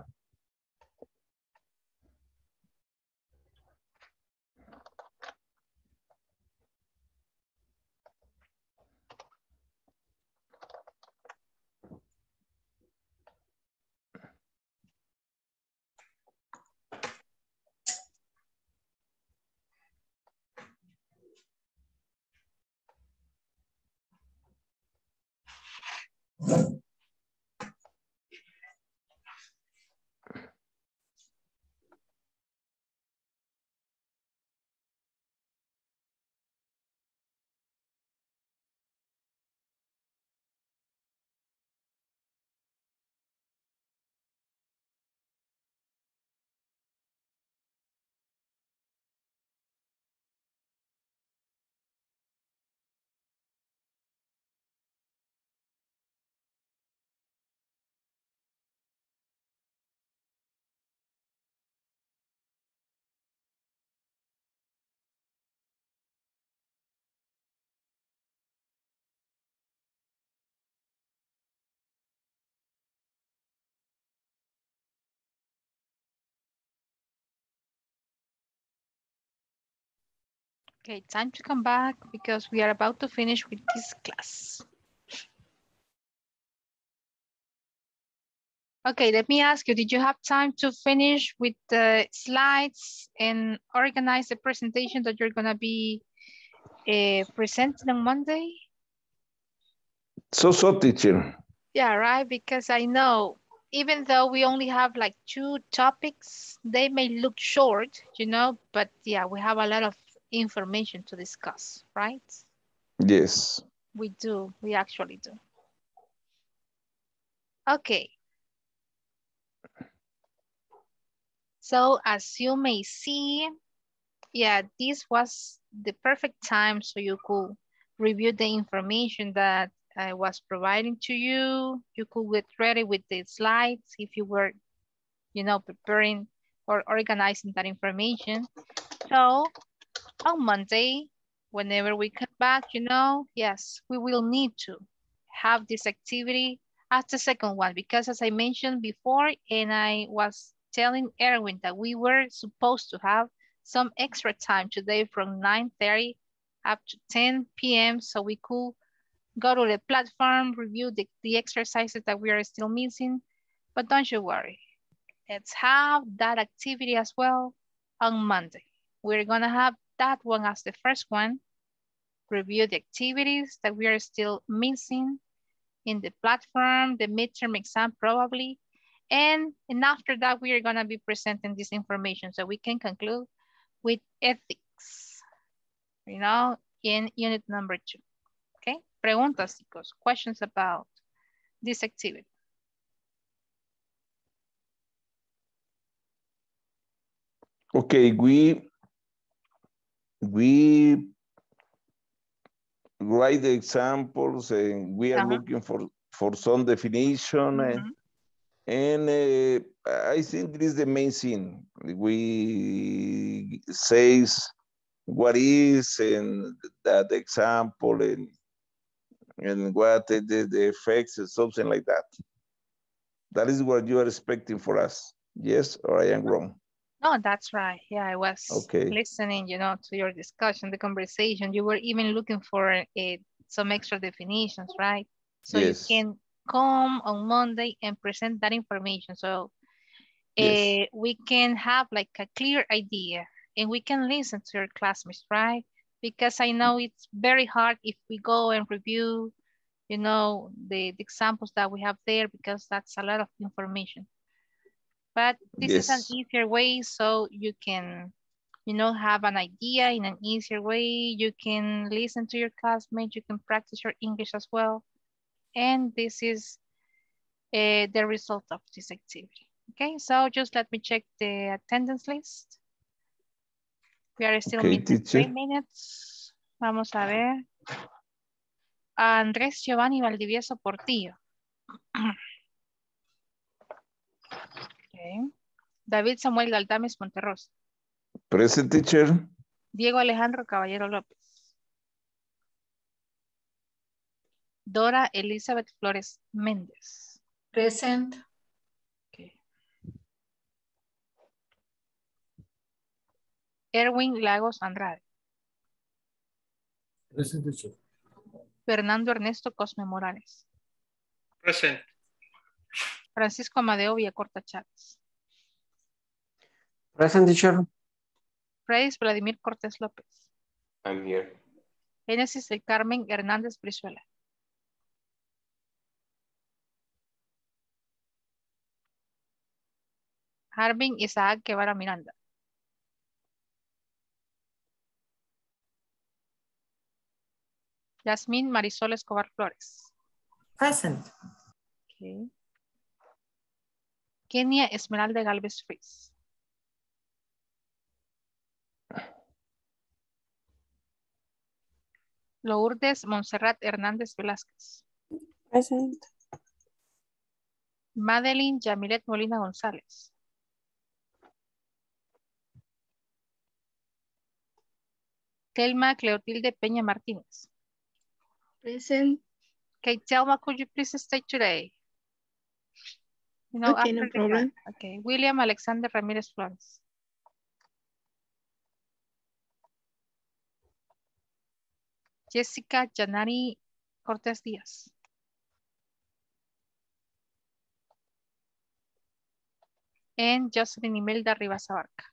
Okay, time to come back because we are about to finish with this class. Okay, let me ask you, did you have time to finish with the slides and organize the presentation that you're gonna be uh, presenting on Monday? So, so teacher. Yeah, right, because I know, even though we only have like two topics, they may look short, you know, but yeah, we have a lot of information to discuss, right? Yes. We do, we actually do. Okay. So as you may see, yeah, this was the perfect time so you could review the information that I was providing to you. You could get ready with the slides if you were, you know, preparing or organizing that information. So on Monday, whenever we come back, you know, yes, we will need to have this activity as the second one, because as I mentioned before, and I was telling Erwin that we were supposed to have some extra time today from nine thirty up to ten p m So we could go to the platform, review the, the exercises that we are still missing, but don't you worry. Let's have that activity as well on Monday. We're gonna have that one as the first one, review the activities that we are still missing in the platform, the midterm exam probably. And, and after that, we are gonna be presenting this information so we can conclude with ethics, you know, in unit number two, okay? Preguntas, chicos, questions about this activity. Okay, we, we write the examples and we are uh-huh. looking for, for some definition. Mm-hmm. and, And uh, I think this is the main thing. We say what is and that example and, and what the, the effects and something like that. That is what you are expecting for us. Yes, or I am wrong? No, that's right. Yeah, I was okay. listening, you know, to your discussion, the conversation. You were even looking for a, some extra definitions, right? So yes. you can come on Monday and present that information so yes. uh, we can have like a clear idea and we can listen to your classmates, right? Because I know it's very hard if we go and review, you know, the, the examples that we have there, because that's a lot of information. But this yes. is an easier way so you can, you know, have an idea in an easier way. You can listen to your classmates, you can practice your English as well. And this is uh, the result of this activity. Okay, so just let me check the attendance list. We are still okay, meeting three minutes. Vamos a ver. Andrés Giovanni Valdivieso Portillo. Okay. David Samuel Galdames Monterrosa. Present, teacher. Diego Alejandro Caballero López. Dora Elizabeth Flores Méndez. Present. Okay. Erwin Lagos Andrade. Present. Fernando Ernesto Cosme Morales. Present. Francisco Amadeo Villacorta Chávez. Present, teacher. Freis Vladimir Cortés López. I'm here. Génesis del Carmen Hernández Brizuela. Harvin Isaac Guevara Miranda. Yasmín Marisol Escobar Flores. Present. Okay. Kenia Esmeralda Galvez Ruiz. Lourdes Montserrat Hernández Velázquez. Present. Madeline Yamilet Molina González. Telma Cleotilde Peña Martínez. Present. Okay, Telma, could you please stay today? You know, okay, after no the problem. Class. Okay, William Alexander Ramírez Flores. Jessica Janari Cortés Díaz. And Jocelyn Imelda Rivas Abarca.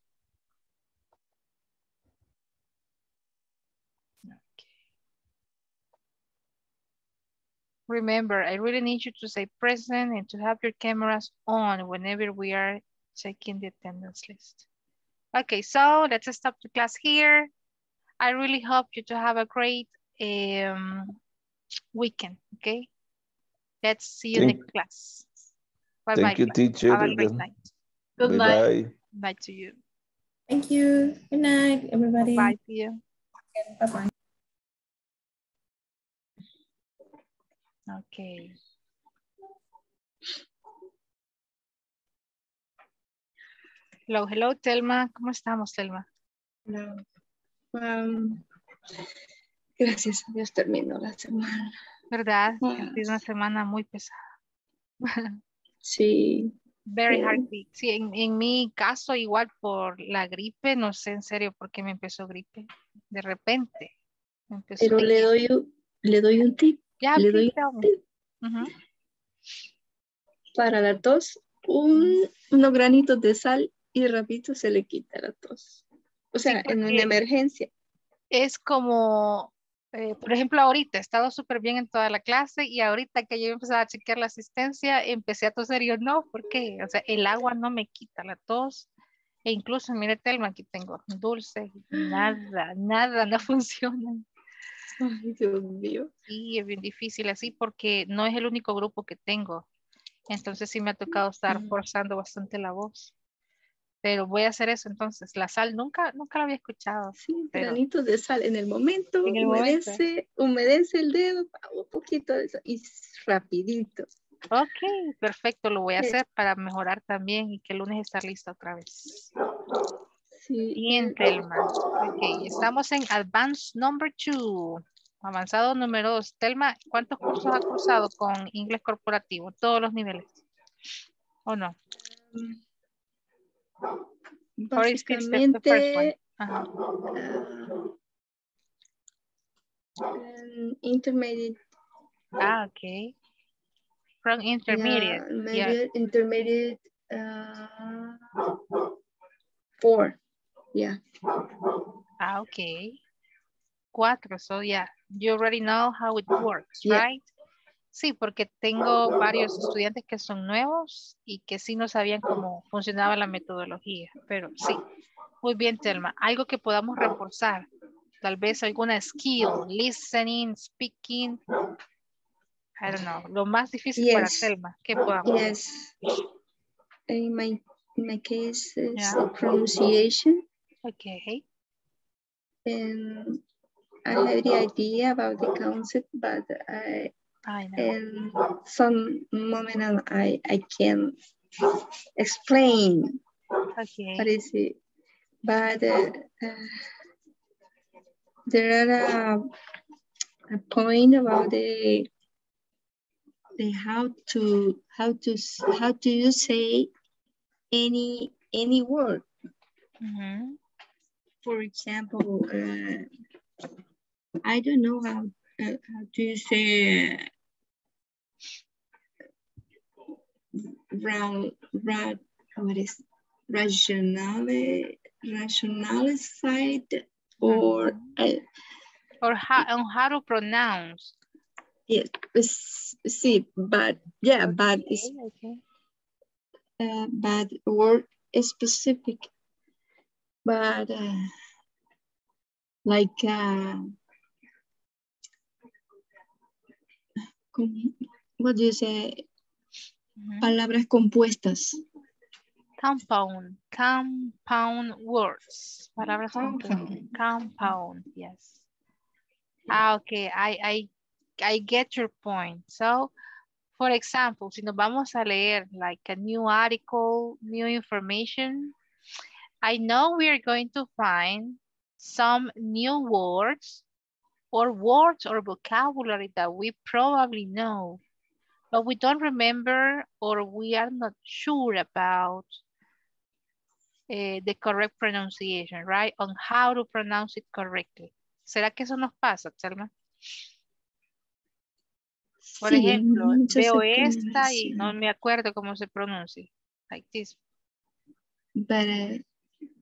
Remember, I really need you to stay present and to have your cameras on whenever we are checking the attendance list. Okay, so let's stop the class here. I really hope you to have a great um, weekend, okay? Let's see you thank, next class. Bye-bye. Thank you, teacher. Have a great night. Good night. Bye to you. Thank you. Good night, everybody. Bye to you. Bye-bye. Okay. Hello, hello, Telma. ¿Cómo estamos, Telma? Hello. Um, gracias a Dios terminó la semana. ¿Verdad? Uh, es una semana muy pesada. Sí. Very hard week. Sí, en, en mi caso igual por la gripe, no sé en serio por qué me empezó gripe. De repente. Me empezó Pero le doy, le doy un tip. Ya, le doy un tip. Uh-huh. Para la tos, un, unos granitos de sal y rapidito se le quita la tos. O sea, sí, en una emergencia. Es como, eh, por ejemplo, ahorita he estado súper bien en toda la clase y ahorita que yo empezaba a chequear la asistencia, empecé a toser y yo no, ¿por qué? O sea, el agua no me quita la tos. E incluso, mire, Telma, aquí tengo dulce, nada, nada, no funciona. Ay, Dios mío. Sí, es bien difícil así porque no es el único grupo que tengo. Entonces sí me ha tocado estar forzando bastante la voz. Pero voy a hacer eso entonces. La sal, nunca, nunca la había escuchado. Sí, pero... granitos de sal en el momento. En el humedece, momento. Humedece el dedo, un poquito de eso y rapidito. Ok, perfecto. Lo voy a sí. hacer para mejorar también y que el lunes estar lista otra vez. Sí. Bien, Telma. Ok, estamos en Advanced Number two. Avanzado número dos. Telma, ¿cuántos cursos ha cursado con Inglés Corporativo? ¿Todos los niveles? ¿O no? Básicamente, uh, um, intermediate. Ah, ok. From intermediate. Yeah, maybe yeah. Intermediate uh, four. Yeah. Ah, ok. Cuatro, so yeah, you already know how it works, yeah. right? Sí, porque tengo varios estudiantes que son nuevos y que sí no sabían cómo funcionaba la metodología, pero sí. Muy bien, Telma. Algo que podamos reforzar, tal vez alguna skill, listening, speaking, I don't know, lo más difícil yes. para Telma, que podamos. Yes. In my, in my case, is yeah. pronunciation. Okay. And I have the idea about the concept, but I, I know. In some moment I, I can explain okay. what is it. But uh, uh, there are a, a point about the the how to how to how do you say any any word. Mm-hmm. For example. Uh, I don't know how, uh, how do you say uh, ra, ra, what is rational, rational side or uh, or how on how to pronounce. Yes, see, but yeah, okay, but it's okay. Uh, but word is specific, but uh, like. Uh, What do you say? Mm-hmm. Palabras compuestas. Compound. Compound words. Palabras compound. Compound, yes. Ah, okay. I, I, I get your point. So, for example, si nos vamos a leer like a new article, new information, I know we are going to find some new words or words or vocabulary that we probably know, but we don't remember or we are not sure about eh, the correct pronunciation, right? On how to pronounce it correctly. ¿Será que eso nos pasa, Selma? Por sí, ejemplo, veo esta y no me acuerdo cómo se pronuncia. Like this. But uh...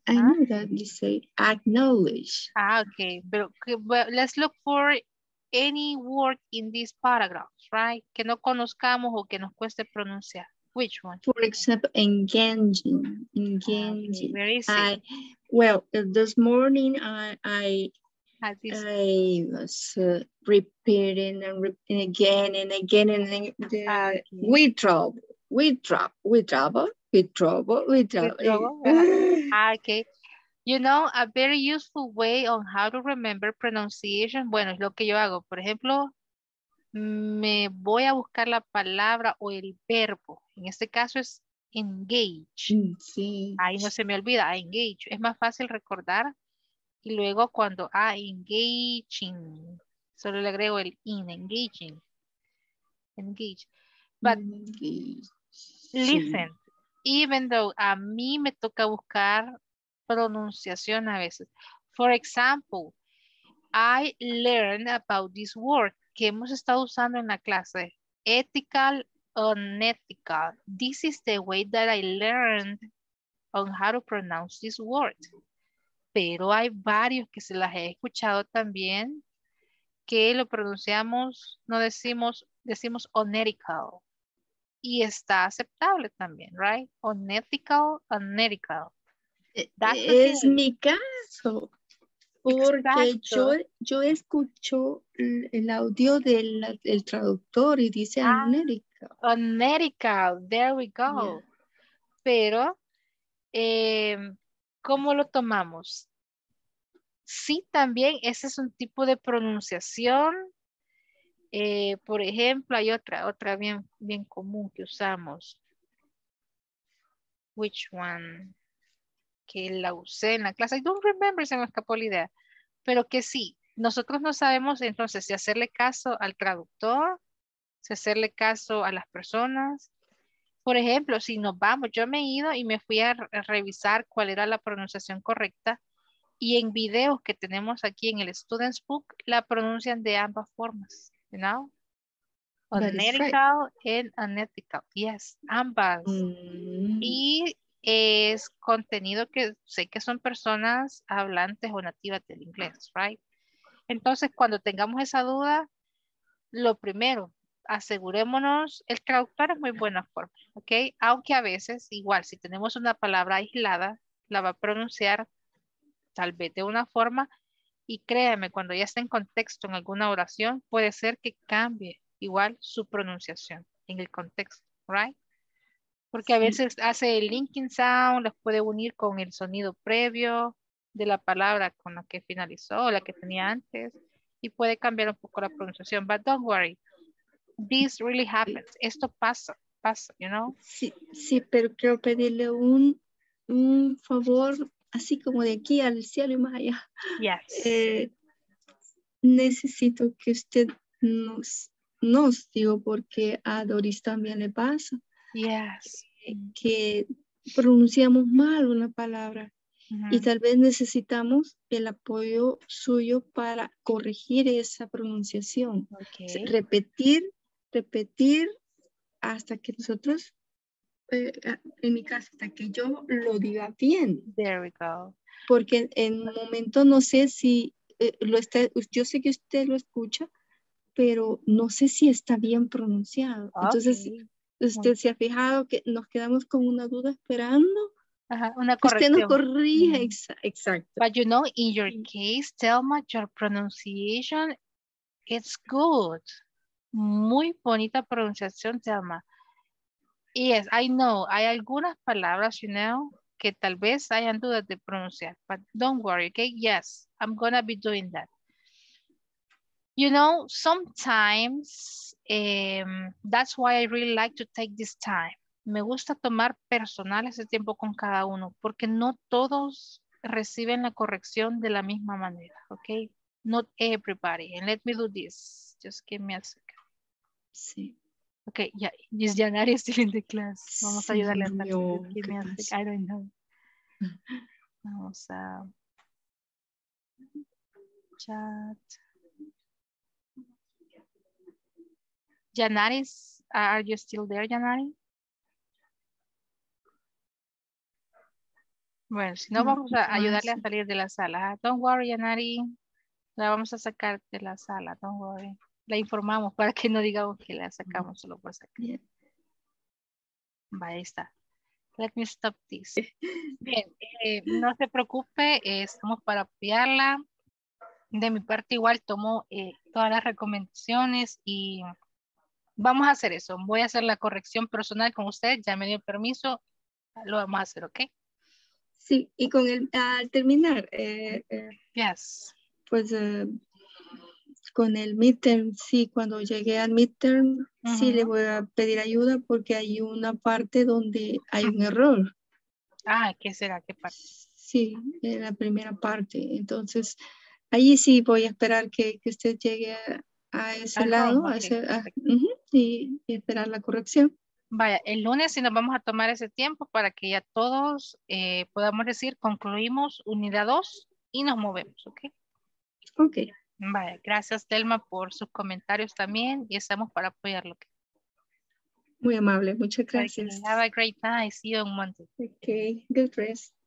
I know ah. that you say acknowledge. Ah, okay. But, but let's look for any word in these paragraphs, right? Que no conozcamos o que nos cueste pronunciar. Which one? For example, engaging. Engaging. Okay. Where is I, it? Well, this morning I I, I was uh, repeating and repeating again and again and again. The, ah, okay. We trouble. We trouble. We trouble. With trouble, with trouble. With trouble. Ah, okay. You know, a very useful way on how to remember pronunciation. Bueno, es lo que yo hago. Por ejemplo, me voy a buscar la palabra o el verbo. En este caso es engage. Sí. Ahí no se me olvida, engage. Es más fácil recordar. Y luego cuando a ah, engaging, solo le agrego el in, engaging. Engage. But engage. Listen, sí. Even though a mí me toca buscar pronunciación a veces. For example, I learned about this word que hemos estado usando en la clase. Ethical, unethical. This is the way that I learned on how to pronounce this word. Pero hay varios que se las he escuchado también que lo pronunciamos, no decimos, decimos unethical. Y está aceptable también, right? Unethical, unethical. That's es mi caso. Porque Exacto. yo, yo escucho el audio del el traductor y dice ah, unethical. Unethical, there we go. Yeah. Pero, eh, ¿cómo lo tomamos? Sí, también ese es un tipo de pronunciación. Eh, por ejemplo, hay otra, otra bien, bien común que usamos. Which one? Que la usé en la clase. I don't remember, se me escapó la idea. Pero que sí, nosotros no sabemos entonces si hacerle caso al traductor, si hacerle caso a las personas. Por ejemplo, si nos vamos, yo me he ido y me fui a revisar cuál era la pronunciación correcta. Y en videos que tenemos aquí en el Students Book, la pronuncian de ambas formas. You know? Unethical and unethical. Yes, ambas. Mm. Y es contenido que sé que son personas hablantes o nativas del inglés, right? Entonces, cuando tengamos esa duda, lo primero, asegurémonos, el traductor es muy buena forma, ¿ok? Aunque a veces, igual, si tenemos una palabra aislada, la va a pronunciar tal vez de una forma y créame, cuando ya está en contexto en alguna oración, puede ser que cambie igual su pronunciación en el contexto, right? Porque a veces hace el linking sound, los puede unir con el sonido previo de la palabra con la que finalizó, la que tenía antes, y puede cambiar un poco la pronunciación. But don't worry, this really happens. Esto pasa, pasa, you know? Sí, sí, pero quiero pedirle un, un favor, así como de aquí al cielo y más allá. Yes. Eh, necesito que usted nos, nos, digo, porque a Doris también le pasa. Yes. Que pronunciamos mal una palabra uh-huh. y tal vez necesitamos el apoyo suyo para corregir esa pronunciación. Okay. O sea, repetir, repetir hasta que nosotros, eh, en mi caso, hasta que yo lo diga bien. There we go. Porque en un momento no sé si eh, lo está, yo sé que usted lo escucha, pero no sé si está bien pronunciado. Okay. Entonces, usted se ha fijado que nos quedamos con una duda esperando. Ajá, una corrección. Usted nos corrige, mm-hmm. Exacto. But you know, in your case, Thelma, your pronunciation, it's good. Muy bonita pronunciación, Thelma. Yes, I know, hay algunas palabras, you know, que tal vez hayan dudas de pronunciar. But don't worry, okay? Yes, I'm gonna be doing that. You know, sometimes, um, that's why I really like to take this time. Me gusta tomar personal ese tiempo con cada uno, porque no todos reciben la corrección de la misma manera, okay? Not everybody. And let me do this. Just give me a second. Sí. Okay, yeah. Miss Janari is still in the class. Vamos sí, a ayudarle a yo, give me a second. I don't know. Vamos a... Chat... Janaris, are you still there, Janari? Bueno, si no, vamos a ayudarle a salir de la sala. Don't worry, Janari. La vamos a sacar de la sala, don't worry. La informamos para que no digamos que la sacamos solo por sacar. Yeah. Vale, ahí está. Let me stop this. Bien, eh, no se preocupe, eh, estamos para apoyarla. De mi parte igual tomo eh, todas las recomendaciones y... Vamos a hacer eso. Voy a hacer la corrección personal con usted. Ya me dio permiso. Lo vamos a hacer, ¿ok? Sí, y con el, al terminar. Eh, eh, yes. Pues, uh, con el midterm, sí, cuando llegué al midterm, uh-huh. sí le voy a pedir ayuda porque hay una parte donde hay un error. Ah, ¿qué será? ¿Qué parte? Sí, en la primera parte. Entonces, ahí sí voy a esperar que, que usted llegue a, a ese ah, lado, no, okay. a ese, a, uh-huh, y, y esperar la corrección. Vaya, el lunes sí nos vamos a tomar ese tiempo para que ya todos eh, podamos decir, concluimos unidad dos y nos movemos, ¿ok? Ok. Vaya, gracias Telma por sus comentarios también y estamos para apoyarlo. Muy amable, muchas gracias. Have a great night, see you on Monday. Ok, good rest.